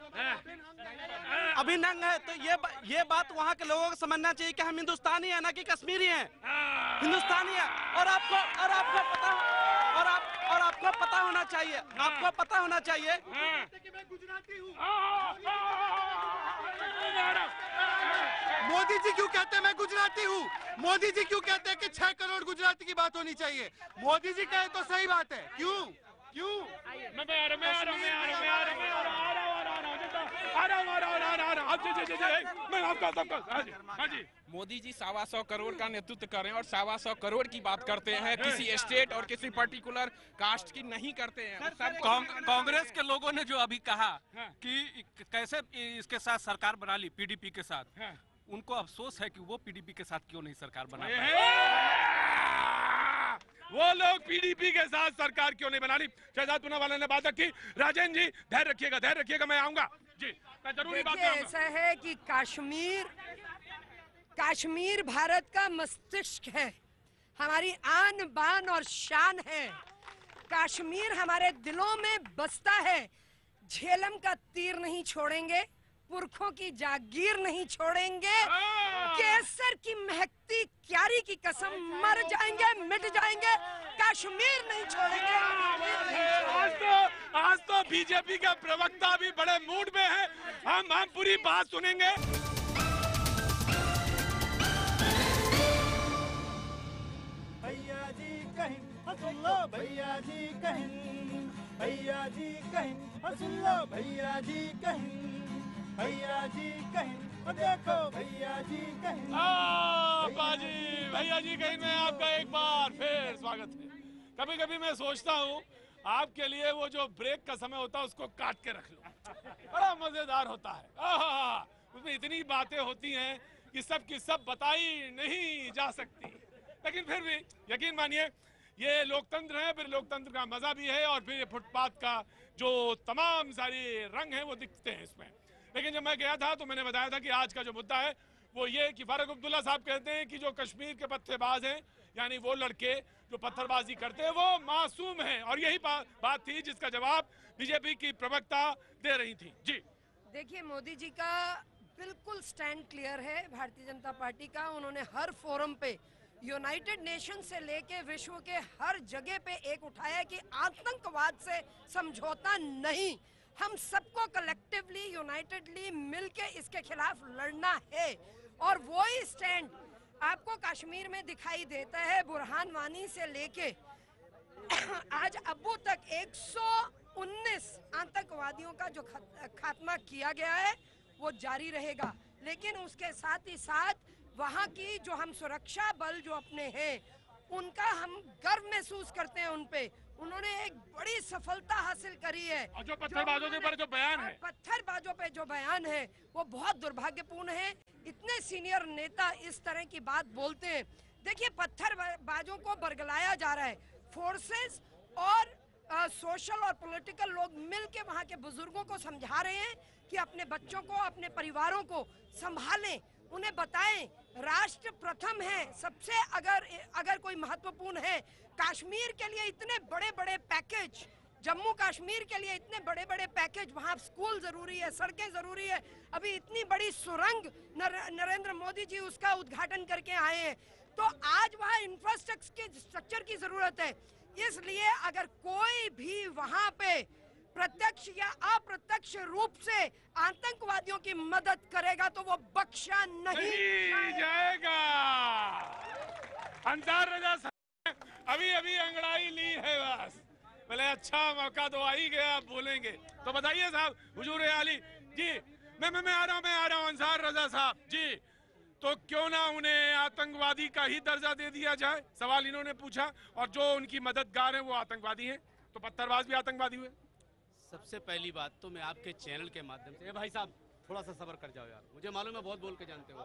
अभी नंग है। तो ये ये बात वहाँ के लोगों को समझना चाहिए कि हम हिंदुस्तानी है ना कि कश्मीरी है, हिंदुस्तानी है। और आपको और आपको पता और आप और आपको पता होना चाहिए, आपको पता होना चाहिए कि मैं गुजराती हूँ। मोदी जी क्यों कहते हैं मैं गुजराती हूँ? मोदी जी क्यों कहते हैं कि छह करोड़ गुजराती की बात होनी चाहिए? मोदी जी कहे तो सही बात है, क्यों क्यों? मैं मैं मैं मैं मैं आपका सबका मोदी जी सवा सौ करोड़ का नेतृत्व करें और सवा सौ करोड़ की बात करते हैं, किसी स्टेट और किसी पर्टिकुलर कास्ट की नहीं करते हैं। कांग्रेस के लोगों ने जो अभी कहा कि कैसे इसके साथ सरकार बना ली पीडीपी के साथ, उनको अफसोस है कि वो पीडीपी के साथ क्यों नहीं सरकार बना पाए, वो लोग पीडीपी के साथ सरकार क्यों नहीं बना ली। शहजाद पूनावाला ने बात रखी। राजेंद्र जी धैर्य रखिएगा, धैर्य रखिएगा, मैं आऊंगा जी, मैं जरूरी बात करूंगा। ऐसा है कि कश्मीर कश्मीर भारत का मस्तिष्क है, हमारी आन बान और शान है। कश्मीर हमारे दिलों में बसता है। झेलम का तीर नहीं छोड़ेंगे, पुरखों की जागीर नहीं छोड़ेंगे, केसर की महकती क्यारी की कसम, मर जाएंगे मिट जाएंगे, कश्मीर नहीं छोड़ेंगे। आज तो आज तो बीजेपी का प्रवक्ता भी बड़े मूड में है, हम हम पूरी बात सुनेंगे। भैया जी कहीं असुल्ला, भैया जी कहीं, भैया जी कहीं असुल्ला, भैया जी कहीं, भैया जी कहीं, देखो भैया जी कहीं। बाजी भैया जी कहीं में आपका एक बार फिर स्वागत है। कभी कभी मैं सोचता हूँ आपके लिए वो जो ब्रेक का समय होता है उसको काट के रख लो, बड़ा मजेदार होता है। उसमें इतनी बातें होती हैं कि सब की सब बताई नहीं जा सकती, लेकिन फिर भी यकीन मानिए ये लोकतंत्र है, फिर लोकतंत्र का मजा भी है और फिर ये फुटपाथ का जो तमाम सारे रंग हैं वो दिखते हैं इसमें। लेकिन जब मैं गया था तो मैंने बताया था कि आज का जो मुद्दा है वो ये कि फारूक अब्दुल्ला साहब कहते हैं कि जो कश्मीर के पत्थरबाज हैं, यानी वो लड़के जो पत्थरबाजी करते हैं वो मासूम हैं, और यही बात थी जिसका जवाब बीजेपी की प्रवक्ता दे रही थी। जी देखिए, मोदी जी का बिल्कुल स्टैंड क्लियर है भारतीय जनता पार्टी का। उन्होंने हर फोरम पे, यूनाइटेड नेशन से लेके विश्व के हर जगह पे एक उठाया कि आतंकवाद से समझौता नहीं, हम सबको कलेक्टिवली यूनाइटेडली मिलके इसके खिलाफ लड़ना है। और वो ही स्टैंड आपको कश्मीर में दिखाई देता है। बुरहान वानी से लेके आज अबू तक एक सौ उन्नीस आतंकवादियों का जो खात्मा किया गया है वो जारी रहेगा, लेकिन उसके साथ ही साथ वहाँ की जो हम सुरक्षा बल जो अपने हैं उनका हम गर्व महसूस करते हैं। उनपे उन्होंने एक बड़ी सफलता हासिल करी है। और जो पत्थरबाजों के ऊपर जो बयान है, पत्थरबाजों पे जो बयान है वो बहुत दुर्भाग्यपूर्ण है। इतने सीनियर नेता इस तरह की बात बोलते हैं। देखिए, पत्थरबाजों को बरगलाया जा रहा है। फोर्सेस और आ, सोशल और पॉलिटिकल लोग मिलके वहाँ के बुजुर्गों को समझा रहे हैं कि अपने बच्चों को, अपने परिवारों को संभालें, उन्हें बताएं राष्ट्र प्रथम है सबसे। अगर अगर कोई महत्वपूर्ण है, कश्मीर के लिए इतने बड़े बड़े पैकेज, जम्मू कश्मीर के लिए इतने बड़े बड़े पैकेज, वहाँ स्कूल जरूरी है, सड़कें जरूरी है। अभी इतनी बड़ी सुरंग नर, नरेंद्र मोदी जी उसका उद्घाटन करके आए हैं। तो आज वहाँ इंफ्रास्ट्रक्चर की जरूरत है। इसलिए अगर कोई भी वहाँ पे प्रत्यक्ष या अप्रत्यक्ष रूप से आतंकवादियों की मदद करेगा तो वो बख्शा नहीं जाएगा। अंसार रजा साहब अभी अभी अंगड़ाई ली है, बस बोले अच्छा मौका तो आ ही गया, आप बोलेंगे तो बताइए साहब। हुजूर आली जी, मैं मैं मैं आ रहा हूँ मैं आ रहा हूँ अंसार रजा साहब जी, तो क्यों ना उन्हें आतंकवादी का ही दर्जा दे दिया जाए? सवाल इन्होंने पूछा। और जो उनकी मददगार है वो आतंकवादी है, तो पत्थरबाज भी आतंकवादी हुए। सबसे पहली बात तो मैं आपके चैनल के माध्यम से, भाई साहब थोड़ा सा सब्र कर जाओ यार, मुझे मालूम है बहुत बोल के जानते हो,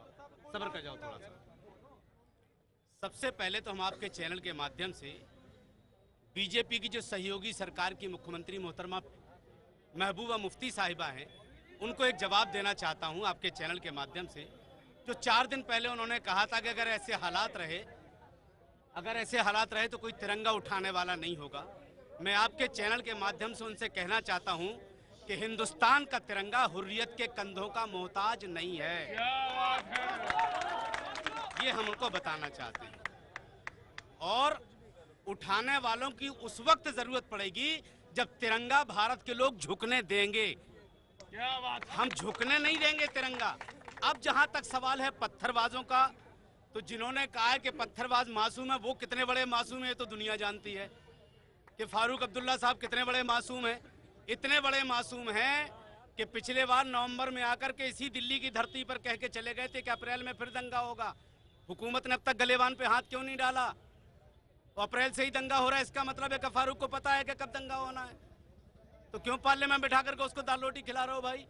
सब्र कर जाओ थोड़ा सा। सबसे पहले तो हम आपके चैनल के माध्यम से बीजेपी की जो सहयोगी सरकार की मुख्यमंत्री मोहतरमा महबूबा मुफ्ती साहिबा हैं उनको एक जवाब देना चाहता हूँ आपके चैनल के माध्यम से। जो चार दिन पहले उन्होंने कहा था कि अगर ऐसे हालात रहे अगर ऐसे हालात रहे तो कोई तिरंगा उठाने वाला नहीं होगा। मैं आपके चैनल के माध्यम से उनसे कहना चाहता हूं कि हिंदुस्तान का तिरंगा हुर्रियत के कंधों का मोहताज नहीं है, ये हम उनको बताना चाहते हैं। और उठाने वालों की उस वक्त जरूरत पड़ेगी जब तिरंगा भारत के लोग झुकने देंगे। हम झुकने नहीं देंगे तिरंगा। अब जहां तक सवाल है पत्थरबाजों का, तो जिन्होंने कहा है कि पत्थरबाज मासूम है, वो कितने बड़े मासूम है तो दुनिया जानती है कि फारूक अब्दुल्ला साहब कितने बड़े मासूम हैं। इतने बड़े मासूम हैं कि पिछले बार नवंबर में आकर के इसी दिल्ली की धरती पर कह के चले गए थे कि अप्रैल में फिर दंगा होगा। हुकूमत ने अब तक गलेवान पे हाथ क्यों नहीं डाला? तो अप्रैल से ही दंगा हो रहा है, इसका मतलब है कि फारूक को पता है कि कब दंगा होना है। तो क्यों पार्लियामेंट में बैठा करके उसको दाल रोटी खिला रहे हो भाई?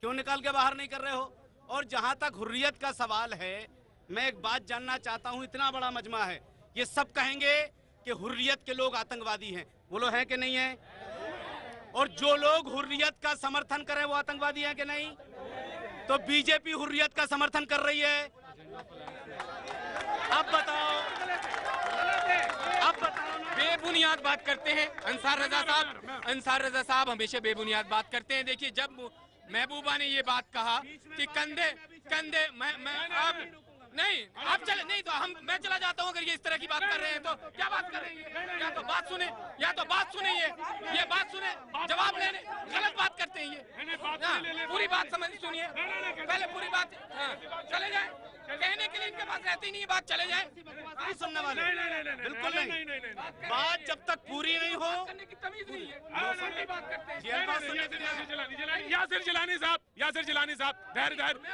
क्यों निकाल के बाहर नहीं कर रहे हो? और जहाँ तक हुर्रियत का सवाल है, मैं एक बात जानना चाहता हूँ। इतना बड़ा मजमा है, ये सब कहेंगे कि हुर्रियत के लोग आतंकवादी हैं, वो लोग हैं कि नहीं हैं? और जो लोग हुर्रियत का समर्थन कर रहे हैं वो आतंकवादी हैं कि नहीं? तो बीजेपी हुर्रियत का समर्थन कर रही है। अब बताओ, अब बताओ बेबुनियाद बात करते हैं अंसार रजा साहब। अंसार रजा साहब हमेशा बेबुनियाद बात करते हैं। देखिए, जब महबूबा ने ये बात कहा कि कंधे कंधे मैं मैं आप नहीं आप चले नहीं तो हम मैं चला जाता हूँ, अगर ये इस तरह की बात कर रहे हैं तो क्या बात कर रहे हैं? या तो बात सुने या तो बात सुने ये ये बात सुने, जवाब लेने गलत बात करते हैं ये। पूरी बात समझ सुनिए पहले, पूरी बात चले जाए, कहने के लिए इनके पास रहती नहीं है बात, चले जाए सुनने वाले बिल्कुल नहीं। बात जब तक पूरी नहीं हो, तमीज नहीं है। जलानी साहब यासिर जिलानी साहब, धैर्य धैर्य,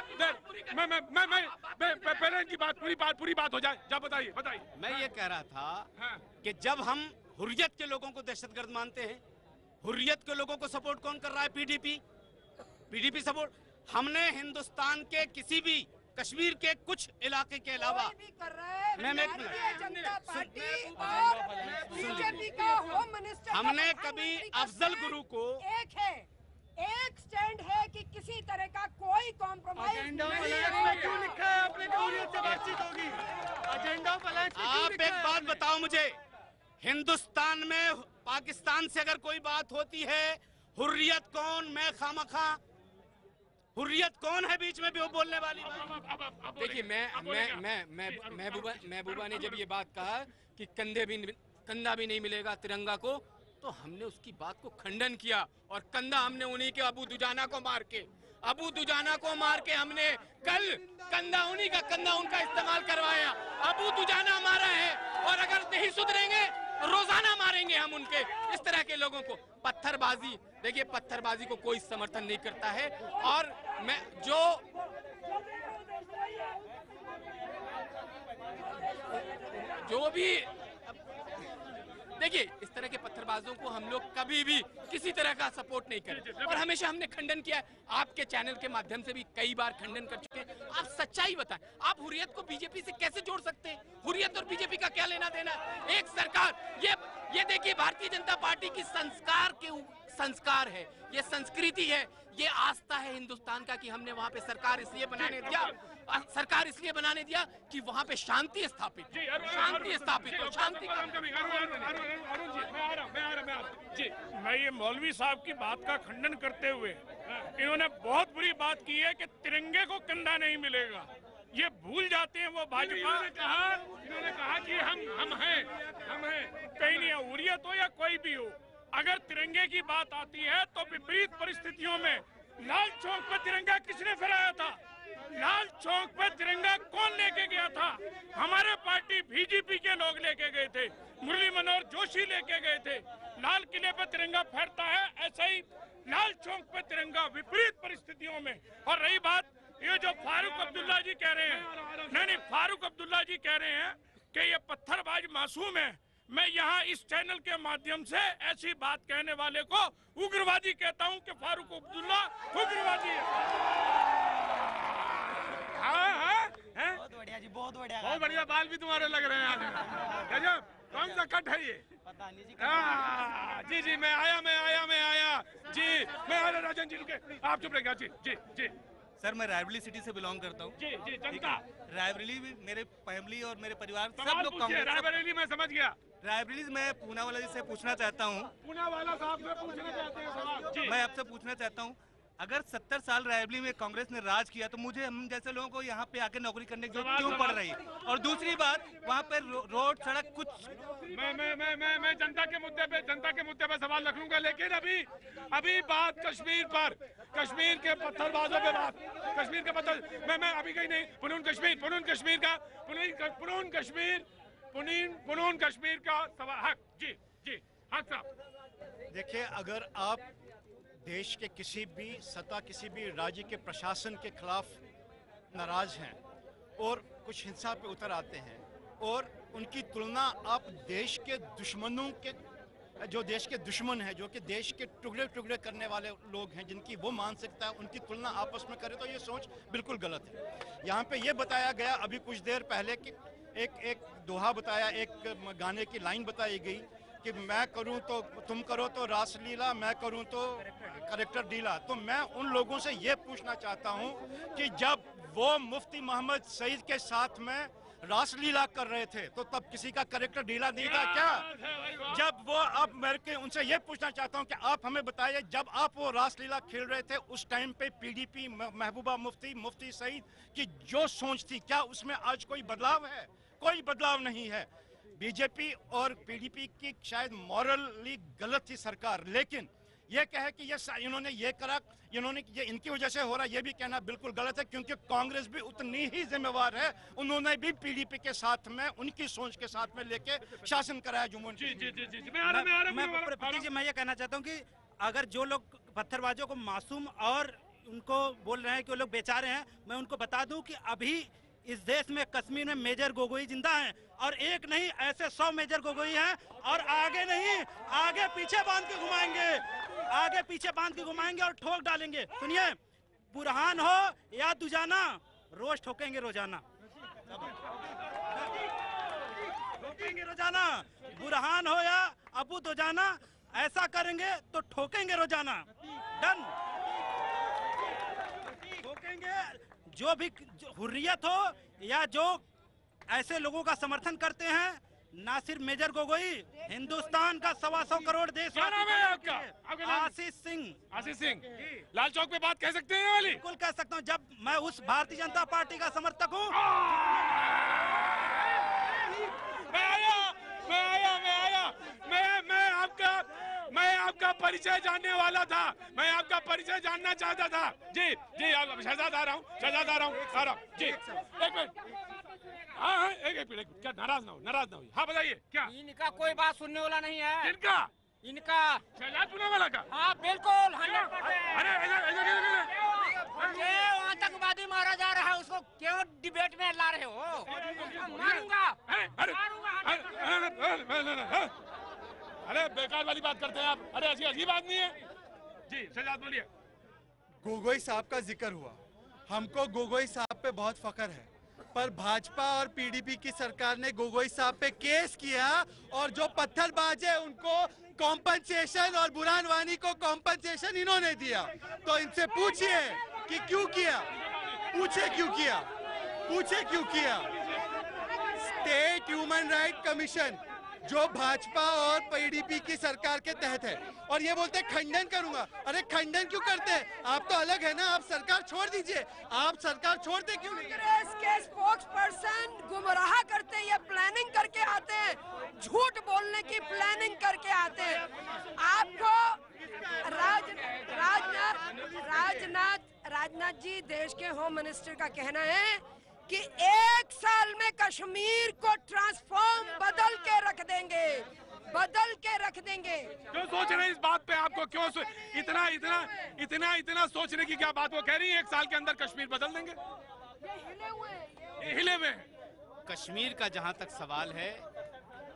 मैं मैं मैं मैं पहले इनकी बात पूरी बात पूरी बात हो जाए। जब बताइए बताइए मैं ये कह रहा था कि जब हम हुर्रियत के लोगों को दहशतगर्द मानते हैं, हुर्रियत के लोगों को सपोर्ट कौन कर रहा है? PDP, PDP support. हमने हिंदुस्तान के किसी भी कश्मीर के कुछ इलाके के अलावा हमने कभी अफजल गुरु को एक है एक स्टैंड है कि किसी तरह का कोई कॉम्प्रोमाइज क्यों लिखा है आपने? से बातचीत होगी एजेंडा। आप एक बात बताओ मुझे, हिंदुस्तान में पाकिस्तान से अगर कोई बात होती है, हुर्रियत कौन? मैं खामखा हुर्रियत कौन है बीच में भी वो बोलने वाली? देखिए मैं मैं मैं मैं महबूबा महबूबा ने जब ये बात कहा कि कंधे भी कंधा भी नहीं मिलेगा तिरंगा को, तो हमने उसकी बात को खंडन किया और कंधा हमने उन्हीं के अबू दुजाना को मार के अबू दुजाना को मार के हमने कल कंधा उन्हीं का कंधा उनका इस्तेमाल करवाया। अबू दुजाना मारा है और अगर नहीं सुधरेंगे रोजाना मारेंगे हम उनके इस तरह के लोगों को। पत्थरबाजी, देखिए पत्थरबाजी को कोई समर्थन नहीं करता है। और मैं जो जो भी देखिए इस तरह के पत्थरबाजों को हम लोग कभी भी किसी तरह का सपोर्ट नहीं करें और हमेशा हमने खंडन किया है। आपके चैनल के माध्यम से भी कई बार खंडन कर चुके हैं। आप सच्चाई बताएं, आप हुर्रियत को बीजेपी से कैसे जोड़ सकते हैं? हुर्रियत और बीजेपी का क्या लेना देना? एक सरकार, ये ये देखिए भारतीय जनता पार्टी की संस्कार के संस्कार है, ये संस्कृति है, ये आस्था है हिंदुस्तान का कि हमने वहाँ पे सरकार इसलिए बनाने दिया सरकार इसलिए बनाने दिया कि वहाँ पे शांति स्थापित शांति स्थापित हो शांति। जी मैं ये मौलवी साहब की बात का खंडन करते हुए, इन्होंने बहुत बुरी बात की है कि तिरंगे को कंधा नहीं मिलेगा। ये भूल जाते हैं वो भाजपा ने कहा इन्होंने कहा कि हम हम हैं हम हैं कहीं नहीं है, हुर्रियत हो या कोई भी हो, अगर तिरंगे की बात आती है तो विपरीत परिस्थितियों में लाल चौक पर तिरंगा किसने फहराया था? लाल चौक पर तिरंगा कौन लेके गया था? हमारे पार्टी बीजेपी के लोग लेके गए थे, मुरली मनोहर जोशी लेके गए थे। लाल किले पर तिरंगा फहरता है, ऐसा ही लाल चौक पर तिरंगा विपरीत परिस्थितियों में। और रही बात ये जो फारूक अब्दुल्ला जी कह रहे हैं, नहीं नहीं फारूक अब्दुल्ला जी कह रहे हैं कि ये पत्थरबाज मासूम है, मैं यहाँ इस चैनल के माध्यम से ऐसी बात कहने वाले को उग्रवादी कहता हूँ कि फारूक अब्दुल्ला उग्रवादी है। हाँ हाँ बहुत बढ़िया जी, बहुत बढ़िया बहुत बढ़िया। बाल भी तुम्हारे लग रहे हैं आज, गजब। कौन सा कट है ये? पता नहीं जी। हाँ जी जी मैं आया मैं आया मैं आया जी मैं आया राजन जी के। आप चुप रहेगा जी जी जी। सर मैं रायबरेली सिटी से बिलोंग करता हूँ। जी जी जनता रायबरेली में मेरे फैमिली और मेरे परिवार सब लोग कांग्रेस। रायबरेली मैं समझ गया। रायबरेली मैं पूना वाला जी से पूछना चाहता हूँ। पूना वाला साहब से पूछना चाहते हैं सवाल। मैं आपसे पूछना चाहता हूँ, अगर सत्तर साल रायबरेली में कांग्रेस ने राज किया तो मुझे हम जैसे लोगों को यहाँ पे आके नौकरी करने की जरूरत क्यों पड़ रही है? और दूसरी बात वहाँ पे रोड सड़क कुछ मैं मैं मैं मैं मैं जनता के मुद्दे पे जनता के मुद्दे पे सवाल रख लूंगा, लेकिन अभी अभी बात कश्मीर पर, कश्मीर के पत्थरबाजों पे बात, कश्मीर के पत्थर मैं मैं अभी कहीं नहीं। पुनून कश्मीर पुनून कश्मीर का पुनून कश्मीर पुनून पुनून कश्मीर का सवाल। हक जी जी हक साहब। देखिए अगर आप देश के किसी भी सतह किसी भी राज्य के प्रशासन के खिलाफ नाराज हैं और कुछ हिंसा पे उतर आते हैं और उनकी तुलना आप देश के दुश्मनों के जो देश के दुश्मन हैं जो कि देश के टुकड़े टुकड़े करने वाले लोग हैं जिनकी वो मानसिकता है उनकी तुलना आपस में करें तो ये सोच बिल्कुल गलत है। यहाँ पे ये बताया गया अभी कुछ देर पहले कि एक एक दोहा बताया, एक गाने की लाइन बताई गई कि मैं करूं तो तुम करो तो रासलीला, मैं करूं तो करेक्टर डीला। तो मैं उन लोगों से ये पूछना चाहता हूं कि जब वो मुफ्ती मोहम्मद सईद के साथ में रासलीला कर रहे थे तो तब किसी का करेक्टर डीला नहीं था क्या? जब वो अब मेरे के उनसे ये पूछना चाहता हूं कि आप हमें बताइए, जब आप वो रासलीला खेल रहे थे उस टाइम पे पीडीपी महबूबा मुफ्ती मुफ्ती सईद की जो सोच थी क्या उसमें आज कोई बदलाव है? कोई बदलाव नहीं है। बीजेपी और पीडीपी की शायद मॉरली गलत थी सरकार, लेकिन ये कहे कि ये इन्होंने ये करा इन्होंने ये इनकी वजह से हो रहा ये भी कहना बिल्कुल गलत है, क्योंकि कांग्रेस भी उतनी ही जिम्मेवार है। उन्होंने भी पीडीपी के साथ में उनकी सोच के साथ में लेके शासन कराया जम्मू कश्मीर। मैं ये कहना चाहता हूँ कि अगर जो लोग पत्थरबाजों को मासूम और उनको बोल रहे हैं कि वो लोग बेचारे हैं। मैं उनको बता दूं कि अभी इस देश में कश्मीर में मेजर गोगोई जिंदा हैं और एक नहीं ऐसे सौ मेजर गोगोई हैं और आगे नहीं आगे पीछे बांध के घुमाएंगे, आगे पीछे बांध के घुमाएंगे और ठोक डालेंगे। सुनिए, बुरहान हो या दुजाना, रोज ठोकेंगे रोजाना, ठोकेंगे रोजाना। बुरहान हो या अबू दुजाना, ऐसा करेंगे तो ठोकेंगे रोजाना। डन, ठोकेंगे। जो भी हुर्रियत हो या जो ऐसे लोगों का समर्थन करते हैं, ना सिर्फ मेजर गोगोई, हिंदुस्तान का सवा सौ करोड़ देश। आशीष सिंह, आशीष सिंह लाल चौक पे बात कह सकते हैं वाली? बिल्कुल कह सकता हूँ। जब मैं उस भारतीय जनता पार्टी का समर्थक हूँ। मैं आया, मैं आया, मैं आया, मैं मैं आपका मैं आपका परिचय जानने वाला था, मैं आपका परिचय जानना चाहता था। जी जी, आप शहजाद आ रहा हूँ, शहजाद आ रहा हूँ, आ रहा हूँ जी। एक मिनट, हाँ हाँ, एक एक मिनट, क्या नाराज ना हो, नाराज ना हो। हाँ बताइए, क्या इनका कोई बात सुनने वाला नहीं है? इनका इनका शहजाद सुनने वाला का? हाँ बिल्कुल। अरे आतंकवादी मारा जा रहा है, उसको क्यों डिबेट में ला रहे हो? मारूंगा। अरे बेकार वाली बात करते हैं आप। अरे ऐसी अजीब बात नहीं है जी। शहजाद बोलिए। गोगोई साहब का जिक्र हुआ, हमको गोगोई साहब पे बहुत फखर है, पर भाजपा और पीडीपी की सरकार ने गोगोई साहब पे केस किया और जो पत्थरबाज है उनको कॉम्पनसेशन और बुरहान वानी को कॉम्पनसेशन इन्होंने दिया। तो इनसे पूछिए कि क्यों किया, पूछे क्यों किया, पूछे क्यों किया। स्टेट ह्यूमन राइट कमीशन जो भाजपा और पीडीपी की सरकार के तहत है, और ये बोलते हैं खंडन करूंगा। अरे खंडन क्यों करते हैं? आप तो अलग है ना, आप सरकार छोड़ दीजिए। आप सरकार छोड़ते क्यों नहीं? कांग्रेस के स्पोक्सपर्सन गुमराह करते, ये प्लानिंग करके आते हैं, झूठ बोलने की प्लानिंग करके आते हैं। आपको राज राजनाथ राजनाथ राजनाथ जी, देश के होम मिनिस्टर का कहना है कि एक साल में कश्मीर को ट्रांसफॉर्म बदल के रख देंगे, बदल के रख देंगे। क्यों सोच रहे हैं इस बात पे? आपको क्यों सो... इतना इतना इतना इतना सोचने की क्या बात? वो कह रही है एक साल के अंदर कश्मीर बदल देंगे। ये हिले हुए, ये हिले हुए। कश्मीर का जहाँ तक सवाल है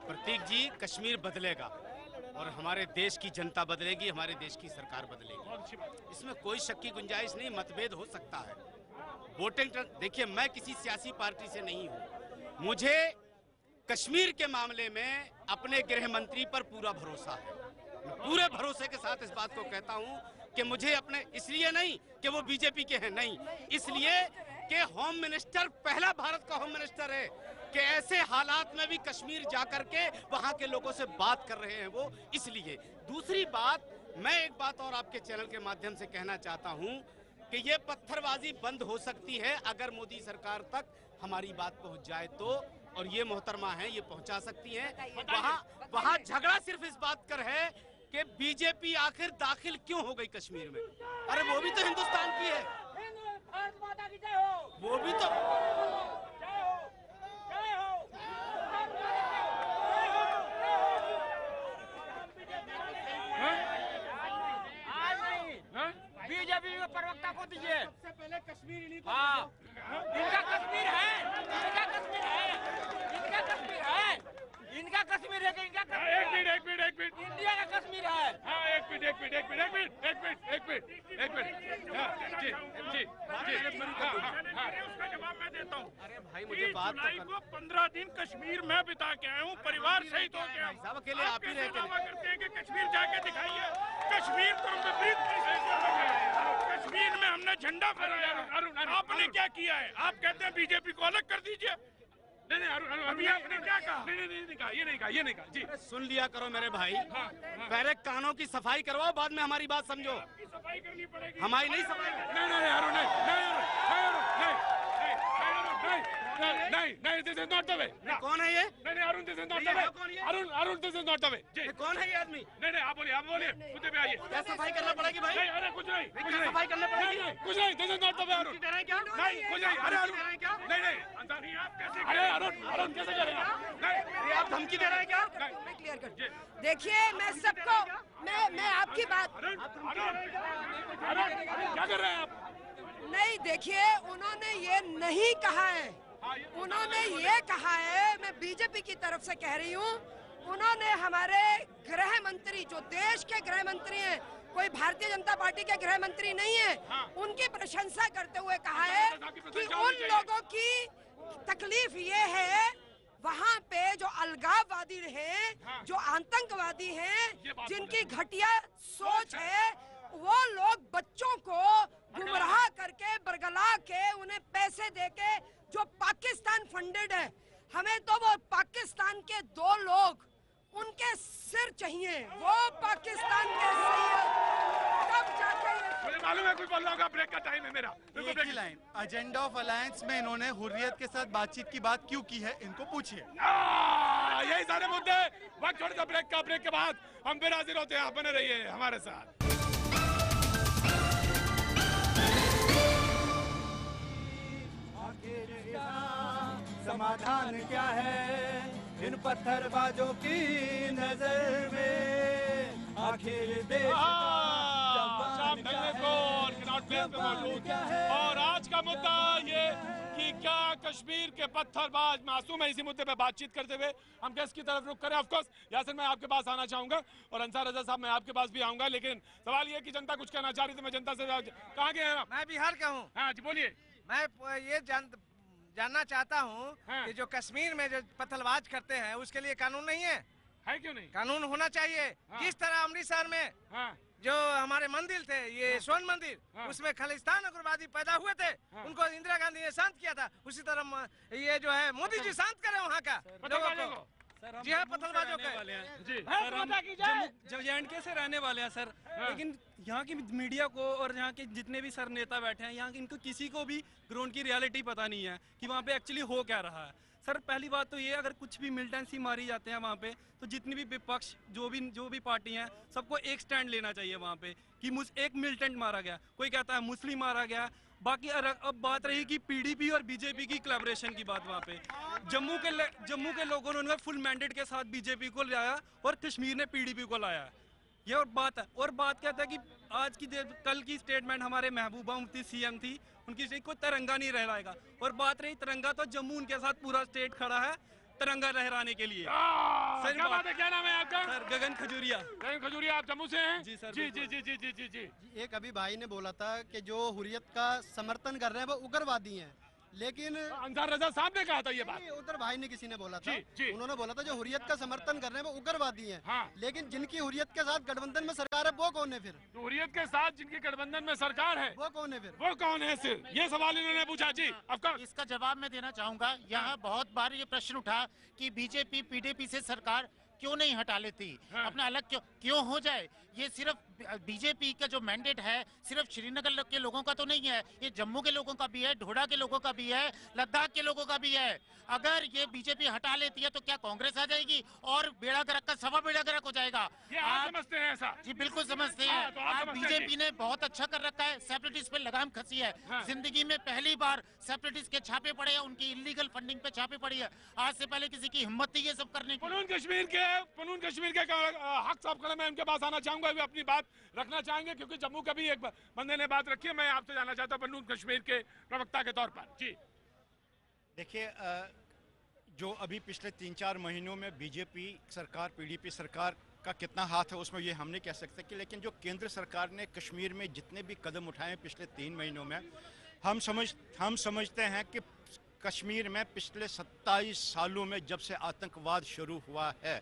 प्रतीक जी, कश्मीर बदलेगा और हमारे देश की जनता बदलेगी, हमारे देश की सरकार बदलेगी। इसमें कोई शक की गुंजाइश नहीं। मतभेद हो सकता है, वोटिंग। देखिए, मैं किसी सियासी पार्टी से नहीं हूँ, मुझे कश्मीर के मामले में अपने गृह मंत्री पर पूरा भरोसा है। पूरे भरोसे के साथ इस बात को कहता हूँ कि मुझे अपने, इसलिए नहीं कि वो बीजेपी के हैं, नहीं, इसलिए कि होम मिनिस्टर पहला भारत का होम मिनिस्टर है कि ऐसे हालात में भी कश्मीर जाकर के वहाँ के लोगों से बात कर रहे हैं वो, इसलिए। दूसरी बात, मैं एक बात और आपके चैनल के माध्यम से कहना चाहता हूँ कि ये पत्थरबाजी बंद हो सकती है अगर मोदी सरकार तक हमारी बात पहुंच जाए तो, और ये मोहतरमा हैं, ये पहुंचा सकती हैं। वहाँ वहाँ झगड़ा सिर्फ इस बात कर है कि बीजेपी आखिर दाखिल क्यों हो गई कश्मीर में। अरे वो भी तो हिंदुस्तान की है, वो भी तो बीजेपी के प्रवक्ता को दीजिए। सबसे पहले कश्मीर इन्हीं को, हाँ इनका कश्मीर है, इनका कश्मीर है, इनका कश्मीर है, इनका कश्मीर है, इनका कश्मीर। एक मिनट, एक मिनट, एक मिनट, इंडिया का कश्मीर है। हाँ, एक मिनट, एक मिनट, एक मिनट, एक मिनट, एक मिनट, एक मिनट। हाँ जी जी जी, उसका जवाब मैं देता हूँ। अरे भाई, मुझे बात को पंद्रह दिन कश्मीर में बिता के आया हूँ, परिवार सहित हो गया हूँ। अकेले आप ही दावा करते हैं कि कश्मीर जाके दिखाइए। कश्मीर तो हम विपरीत, कश्मीर में हमने झंडा फहराया। आपने क्या किया है? आप कहते हैं बीजेपी को अलग कर दीजिए। नहीं नहीं अरुण, अभी आपने क्या कहा? नहीं नहीं नहीं कहा, ये नहीं कहा, ये नहीं कहा। जी सुन लिया करो मेरे भाई, पहले कानों की सफाई करवाओ, बाद में हमारी बात समझो। सफाई करनी पड़ेगी, हमारी नहीं सफाई। नहीं नहीं अरुण, नहीं नहीं नहीं this is not the way. कौन है ये? नहीं नहीं Arun, this is not the way. Arun Arun this is not the way. जी कौन है ये आदमी? नहीं नहीं आप बोलिए, आप बोलिए, मुझे भी आइए। क्या सफाई करना पड़ेगी भाई? नहीं, अरे कुछ नहीं, कुछ नहीं सफाई करना पड़ेगी, कुछ नहीं। This is not the way Arun. नहीं कुछ नहीं, अरे अरुण नहीं नहीं अंदाजी आप कैसे? अरे अरुण, अरुण कैसे करेगा? नहीं, आप धमकी दे रहे हैं क्या? मैं क्लियर कर दे। देखिए, मैं सबको, मैं मैं आपकी बात। अरुण अरुण क्या कर रहे हैं आप? नहीं, देखिए उन्होंने ये नहीं कहा है, उन्होंने ये कहा है, मैं बीजेपी की तरफ से कह रही हूँ, उन्होंने हमारे गृह मंत्री जो देश के गृह मंत्री हैं, कोई भारतीय जनता पार्टी के गृह मंत्री नहीं है, हाँ। उनकी प्रशंसा करते हुए कहा है कि उन लोगों की तकलीफ ये है वहाँ पे जो अलगाववादी हैं, हाँ। जो आतंकवादी हैं, जिनकी घटिया सोच है, वो लोग बच्चों को गुमराह करके बरगला के उन्हें पैसे देके जो पाकिस्तान फंडेड है, हमें तो वो पाकिस्तान के दो लोग उनके सिर चाहिए, वो पाकिस्तान के तब जाके। मुझे मालूम है कोई बोल रहा होगा, ब्रेक का टाइम है मेरा। एक ही लाइन, एजेंडा ऑफ अलायंस में इन्होंने हुर्रियत के साथ बातचीत की बात क्यों की है, इनको पूछिए। यही सारे मुद्दे, वक्त छोड़ दो ब्रेक का, ब्रेक के बाद हम फिर हाजिर होते हैं, आप बने रहिए हमारे साथ। समाधान क्या है इन पत्थरबाजों की नजर में, आखिर देश मौजूद है। और आज का मुद्दा ये कि क्या कश्मीर के पत्थरबाज मासूम है, इसी मुद्दे पे बातचीत करते हुए हम गेस्ट की तरफ रुख करें। ऑफ कोर्स यासिर, मैं आपके पास आना चाहूँगा और अंसार रजा साहब मैं आपके पास भी आऊँगा, लेकिन सवाल ये कि जनता कुछ कहना चाह रही थी, मैं जनता से कहाँ गए हैं? मैं बिहार का हूँ। हाँ जी बोलिए। मैं ये जान जानना चाहता हूँ हाँ। कि जो कश्मीर में जो पत्थरबाज करते हैं उसके लिए कानून नहीं है? है क्यों नहीं? कानून होना चाहिए। हाँ। किस तरह अमृतसर में हाँ। जो हमारे मंदिर थे, ये हाँ। स्वर्ण मंदिर हाँ। उसमें खालिस्तान उग्रवादी पैदा हुए थे, हाँ। उनको इंदिरा गांधी ने शांत किया था, उसी तरह ये जो है मोदी जी शांत करे वहाँ का लोगों को। जी हाँ, पत्थरबाजों के जे एंड के से रहने वाले हैं सर, लेकिन यहाँ की मीडिया को और यहाँ के जितने भी सर नेता बैठे हैं यहाँ के, इनको किसी को भी ग्राउंड की रियलिटी पता नहीं है कि वहाँ पे एक्चुअली हो क्या रहा है। सर पहली बात तो ये, अगर कुछ भी मिलिटेंसी मारी जाते हैं वहाँ पे, तो जितनी भी विपक्ष जो भी जो भी पार्टी हैं सबको एक स्टैंड लेना चाहिए वहाँ पे कि मुझ एक मिलिटेंट मारा गया, कोई कहता है मुस्लिम मारा गया। बाकी अब बात रही कि पी डी पी और बीजेपी की कोलैबोरेशन की बात, वहाँ पे जम्मू के जम्मू के लोगों ने उनका फुल मैंडेट के साथ बीजेपी को लाया और कश्मीर ने पी डी पी को लाया, ये और बात है। और बात कहता है कि आज की कल की स्टेटमेंट हमारे महबूबा मुफ्ती सी एम थी, उनकी कोई तिरंगा नहीं रहलाएगा। और बात रही तिरंगा, तो जम्मू उनके साथ पूरा स्टेट खड़ा है तिरंगा लहराने के लिए। सर क्या बात है, क्या नाम है आपका? सर गगन खजूरिया। गगन खजूरिया, आप जम्मू से हैं? जी सर। जी जी जी जी जी जी जी एक अभी भाई ने बोला था कि जो हुर्रियत का समर्थन कर रहे हैं वो उग्रवादी हैं, लेकिन अंसार रजा साहब ने कहा था ये बात, उधर भाई ने किसी ने बोला था, उन्होंने बोला था जो हुर्रियत का समर्थन कर रहे हैं वो उग्रवादी हैं, हाँ। लेकिन जिनकी हुर्रियत के साथ गठबंधन में सरकार है वो कौन है फिर? तो हुर्रियत के साथ जिनकी गठबंधन में सरकार है वो कौन है फिर? वो कौन है सिर, ये सवाल इन्होंने पूछा। जी आपका इसका जवाब मैं देना चाहूँगा। यहाँ बहुत बार ये प्रश्न उठा की बीजेपी पी डी पी से सरकार क्यों नहीं हटा लेती, हाँ। अपना अलग क्यों क्यों हो जाए? ये सिर्फ बीजेपी का जो मैंडेट है सिर्फ श्रीनगर के लोगों का तो नहीं है, ये जम्मू के लोगों का भी है, डोडा के लोगों का भी है, लद्दाख के लोगों का भी है। अगर ये बीजेपी हटा लेती है तो क्या कांग्रेस आ जाएगी और बेड़ा गर्क का सवा बेड़ा गर्क हो जाएगा? ये आप समझते हैं ऐसा? जी बिल्कुल समझते हैं। आज बीजेपी ने बहुत अच्छा कर रखा है, सेपरेटिस्ट पे लगाम खसी है, जिंदगी में पहली बार सेपरेटिस्ट के छापे पड़े हैं, उनकी इलीगल फंडिंग पे छापे पड़ी है। आज से पहले किसी की हिम्मत थी ये सब करने की। कश्मीर के कानून कश्मीर के हक साहब कलम है, उनके पास आना चाहूंगा, भी अपनी बात रखना चाहेंगे क्योंकि जम्मू का भी एक बंदे ने बात रखी है। मैं आपसे जानना चाहता हूं कानून कश्मीर के प्रवक्ता के तौर पर। जी देखिए, जो अभी पिछले तीन चार महीनों में बीजेपी सरकार पी डी पी सरकार का कितना हाथ है उसमें ये हम नहीं कह सकते कि, लेकिन जो केंद्र सरकार ने कश्मीर में जितने भी कदम उठाए हैं पिछले तीन महीनों में, हम समझ हम समझते हैं कि कश्मीर में पिछले सत्ताईस सालों में जब से आतंकवाद शुरू हुआ है,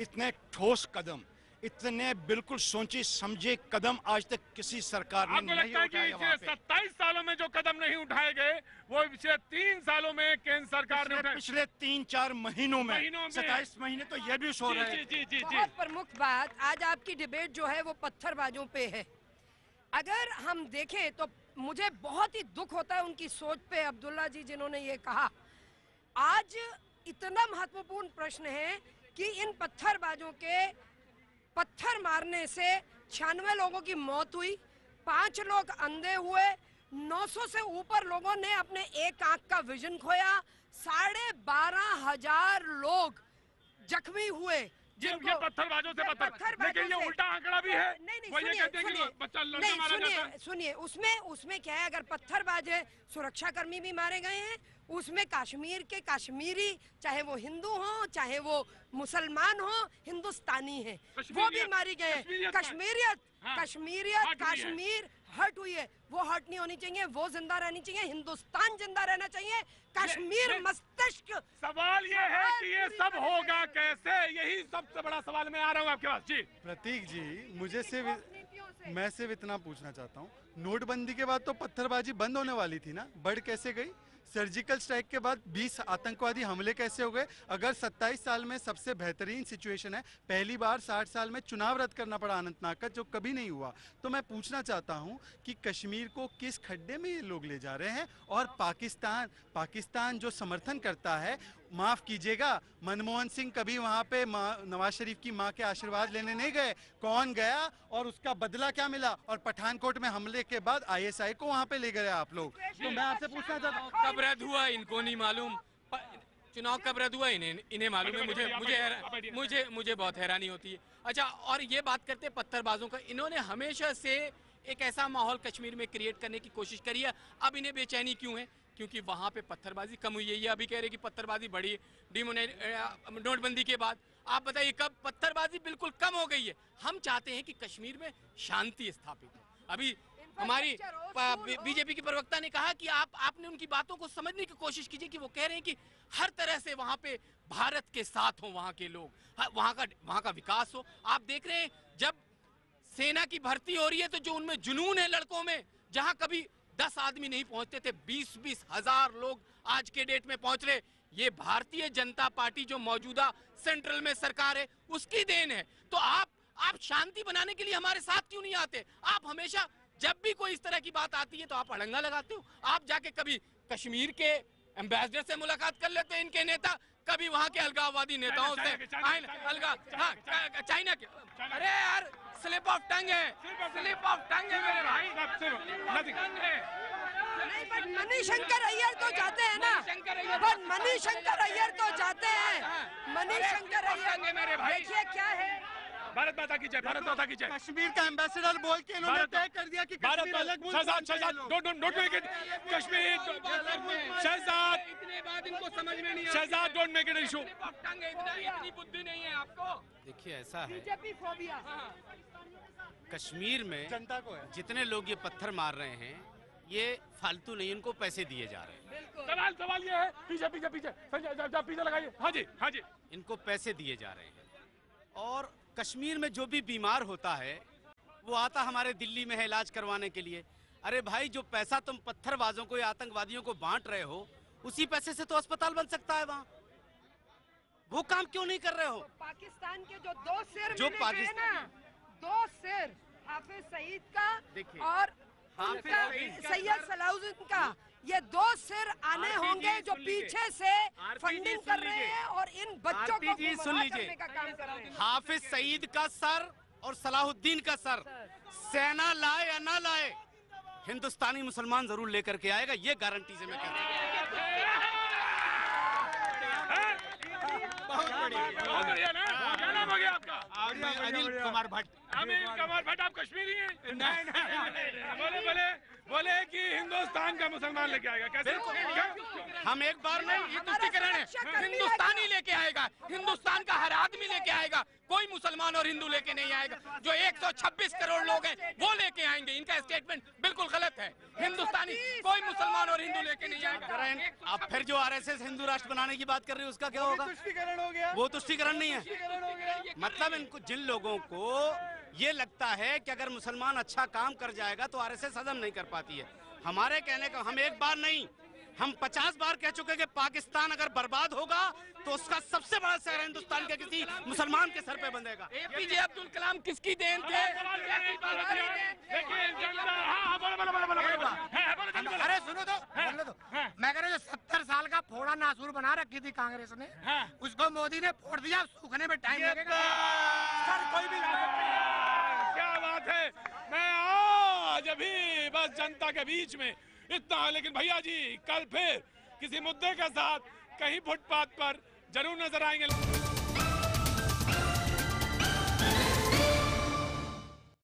इतने ठोस कदम, इतने बिल्कुल सोचे समझे कदम आज तक किसी सरकार ने नहीं लगता उठाए। कि सत्ताईस सालों में जो कदम नहीं उठाए गए वो पिछले तीन सालों में केंद्र सरकार ने उठाए, पिछले तीन चार महीनों में, में। सत्ताईस महीने तो ये भी सो रहे हैं। जी, जी, जी, बहुत प्रमुख बात आज आपकी डिबेट जो है वो पत्थरबाजों पे है। अगर हम देखें तो मुझे बहुत ही दुख होता है उनकी सोच पे, अब्दुल्ला जी जिन्होंने ये कहा। आज इतना महत्वपूर्ण प्रश्न है कि इन पत्थरबाजों के पत्थर मारने से छियानवे लोगों की मौत हुई, पाँच लोग अंधे हुए, नौ सौ से ऊपर लोगों ने अपने एक आंख का विजन खोया, साढ़े बारह हजार लोग जख्मी हुए, ये पत्थरबाजों से पत्थर, लेकिन ये उल्टा आंकड़ा भी है। वो ये कहते हैं कि बच्चा लड़ने मारा जाता है। सुनिए, उसमें उसमें क्या है, अगर पत्थरबाज है, सुरक्षाकर्मी भी मारे गए हैं उसमें, कश्मीर के कश्मीरी, चाहे वो हिंदू हो चाहे वो मुसलमान हो, हिंदुस्तानी है, वो भी मारी गए हैं। कश्मीरियत कश्मीरियत कश्मीर हर्ट हुई है, वो हर्ट नहीं होनी चाहिए, वो जिंदा रहनी चाहिए, हिंदुस्तान जिंदा रहना चाहिए, कश्मीर मस्तिष्क। सवाल ये है कि ये सब होगा कैसे, यही सबसे बड़ा सवाल मैं आ रहा हूँ आपके पास। जी प्रतीक जी, मुझे सिर्फ मैं सिर्फ इतना पूछना चाहता हूँ, नोटबंदी के बाद तो पत्थरबाजी बंद होने वाली थी ना, बढ़ कैसे गई? सर्जिकल स्ट्राइक के बाद बीस आतंकवादी हमले कैसे हो गए? अगर सत्ताईस साल में सबसे बेहतरीन सिचुएशन है, पहली बार साठ साल में चुनाव रद्द करना पड़ा अनंतनाग का, जो कभी नहीं हुआ। तो मैं पूछना चाहता हूं कि कश्मीर को किस खड्डे में ये लोग ले जा रहे हैं? और पाकिस्तान पाकिस्तान जो समर्थन करता है, माफ़ कीजिएगा, मनमोहन सिंह कभी वहाँ पे नवाज शरीफ की माँ के आशीर्वाद लेने नहीं गए, कौन गया और उसका बदला क्या मिला? और पठानकोट में हमले के बाद आईएसआई को वहाँ पे ले गए आप लोग। तो मैं आपसे पूछना चाहता हूँ, कब रद्द हुआ इनको नहीं मालूम, चुनाव कब रद्द हुआ इन्हें इन्हें मालूम है। मुझे मुझे मुझे मुझे बहुत हैरानी होती है। अच्छा, और ये बात करते हैं पत्थरबाजों का, इन्होंने हमेशा से एक ऐसा माहौल कश्मीर में क्रिएट करने की कोशिश करी है। अब इन्हें बेचैनी क्यों है? क्योंकि वहाँ पे पत्थरबाजी कम हुई है, ये अभी कह रहे कि पत्थरबाजी बढ़ी डीमोने नोटबंदी के बाद। आप बताइए कब पत्थरबाजी बिल्कुल कम हो गई है? हम चाहते हैं कि कश्मीर में शांति स्थापित हो। अभी हमारी बीजेपी के प्रवक्ता ने कहा कि आप आपने उनकी बातों को समझने की कोशिश कीजिए कि वो कह रहे हैं कि हर तरह से वहाँ पे भारत के साथ हो, वहाँ के लोग, वहाँ का वहाँ का विकास हो। आप देख रहे हैं जब सेना की भर्ती हो रही है तो जो उनमें जुनून है लड़कों में, जहाँ कभी दस आदमी नहीं पहुंचते थे, बीस बीस हजार लोग आज के डेट में पहुंच रहे। ये भारतीय जनता पार्टी जो मौजूदा सेंट्रल में सरकार है उसकी देन है। तो आप आप शांति बनाने के लिए हमारे साथ क्यों नहीं आते? आप हमेशा जब भी कोई इस तरह की बात आती है तो आप अड़ंगा लगाते हो। आप जाके कभी कश्मीर के एम्बेसडर से मुलाकात कर लेते हैं, इनके नेता, कभी वहाँ के अलगाववादी नेताओं से, अलगा चाइना के। अरे यार, स्लिप ऑफ टंग है, स्लिप ऑफ टंग है मेरे भाई। नहीं, बट मनी शंकर अय्यर तो जाते हैं ना, बट मनी शंकर अय्यर तो जाते हैं। मनी शंकर अय्यर मेरे भाई, देखिए क्या है, भारत माता की जय, भारत माता की जय। कश्मीर का एम्बेसडर बोल के इन्होंने तय कर दिया कि कश्मीर अलग मुल्क। Shehzad Shehzad don't don't make it Kashmir Shahzad, इतने बाद इनको समझ में नहीं आया। Shahzad don't make it issue, इतनी बुद्धि नहीं है आपको। देखिए ऐसा है बीजेपी फोबिया कश्मीर में, जनता को है। जितने लोग ये पत्थर मार रहे हैं ये फालतू नहीं, इनको पैसे दिए जा रहे हैं। सवाल सवाल ये है, पीछे पीछे पीछे पीछे लगाइए। हाँ जी हाँ जी, इनको पैसे दिए जा रहे हैं। और कश्मीर में जो भी बीमार होता है वो आता हमारे दिल्ली में है इलाज करवाने के लिए। अरे भाई, जो पैसा तुम पत्थरबाजों को या आतंकवादियों को बांट रहे हो, उसी पैसे से तो अस्पताल बन सकता है वहाँ, वो काम क्यों नहीं कर रहे हो? तो पाकिस्तान के जो दो शेर, जो पाकिस्तान दो शेर, हाफिज सईद का और सैयद सलाउद्दीन का, ये दो सिर आने होंगे जो पीछे से फंडिंग कर रहे हैं और इन बच्चों को गुमराह करने का काम कर रहे हैं। हाफिज सईद का सर और सलाहुद्दीन का सर सेना लाए या ना लाए, हिंदुस्तानी मुसलमान जरूर लेकर के आएगा, ये गारंटी से मैं कहता हूं। बहुत बढ़िया अनिल कुमार भट्ट, अनिल कुमार भट्ट, आप कश्मीरी हैं? नहीं नहीं, बोले बोले बोले कि हिंदुस्तान का मुसलमान लेके आएगा। कैसे? हम एक बार में ये तुष्टिकरण है, हिंदुस्तानी लेके आएगा, हिंदुस्तान का हर आदमी लेके आएगा, कोई मुसलमान और हिंदू लेके नहीं आएगा। जो एक सौ छब्बीस करोड़ लोग हैं वो लेके आएंगे। इनका स्टेटमेंट बिल्कुल गलत है, हिंदुस्तानी कोई मुसलमान और हिंदू लेके नहीं आएगा। आप फिर जो आरएसएस हिंदू राष्ट्र बनाने की बात कर रही है उसका क्या होगा? तुष्टिकरण हो गया। वो तुष्टिकरण नहीं है, मतलब इनको, जिन लोगों को ये लगता है कि अगर मुसलमान अच्छा काम कर जाएगा तो आरएसएस हजम नहीं कर पाती है, हमारे कहने का, हम एक बार नहीं, हम पचास बार कह चुके कि पाकिस्तान अगर बर्बाद होगा तो उसका सबसे बड़ा शहर हिंदुस्तान के किसी मुसलमान के सर पे बंधेगा। एपीजे अब्दुल कलाम किसकी देन थे? अरे सुनो तो, मैं कह रहा हूँ, सत्तर साल का फोड़ा नासूर बना रखी थी कांग्रेस ने, उसको मोदी ने फोड़ दिया, सूखने में टाइम लगेगा। क्या बात है, मैं आज अभी बस जनता के बीच में इतना। लेकिन भैया जी कल फिर किसी मुद्दे के साथ कहीं फुटपाथ पर जरूर नजर आएंगे।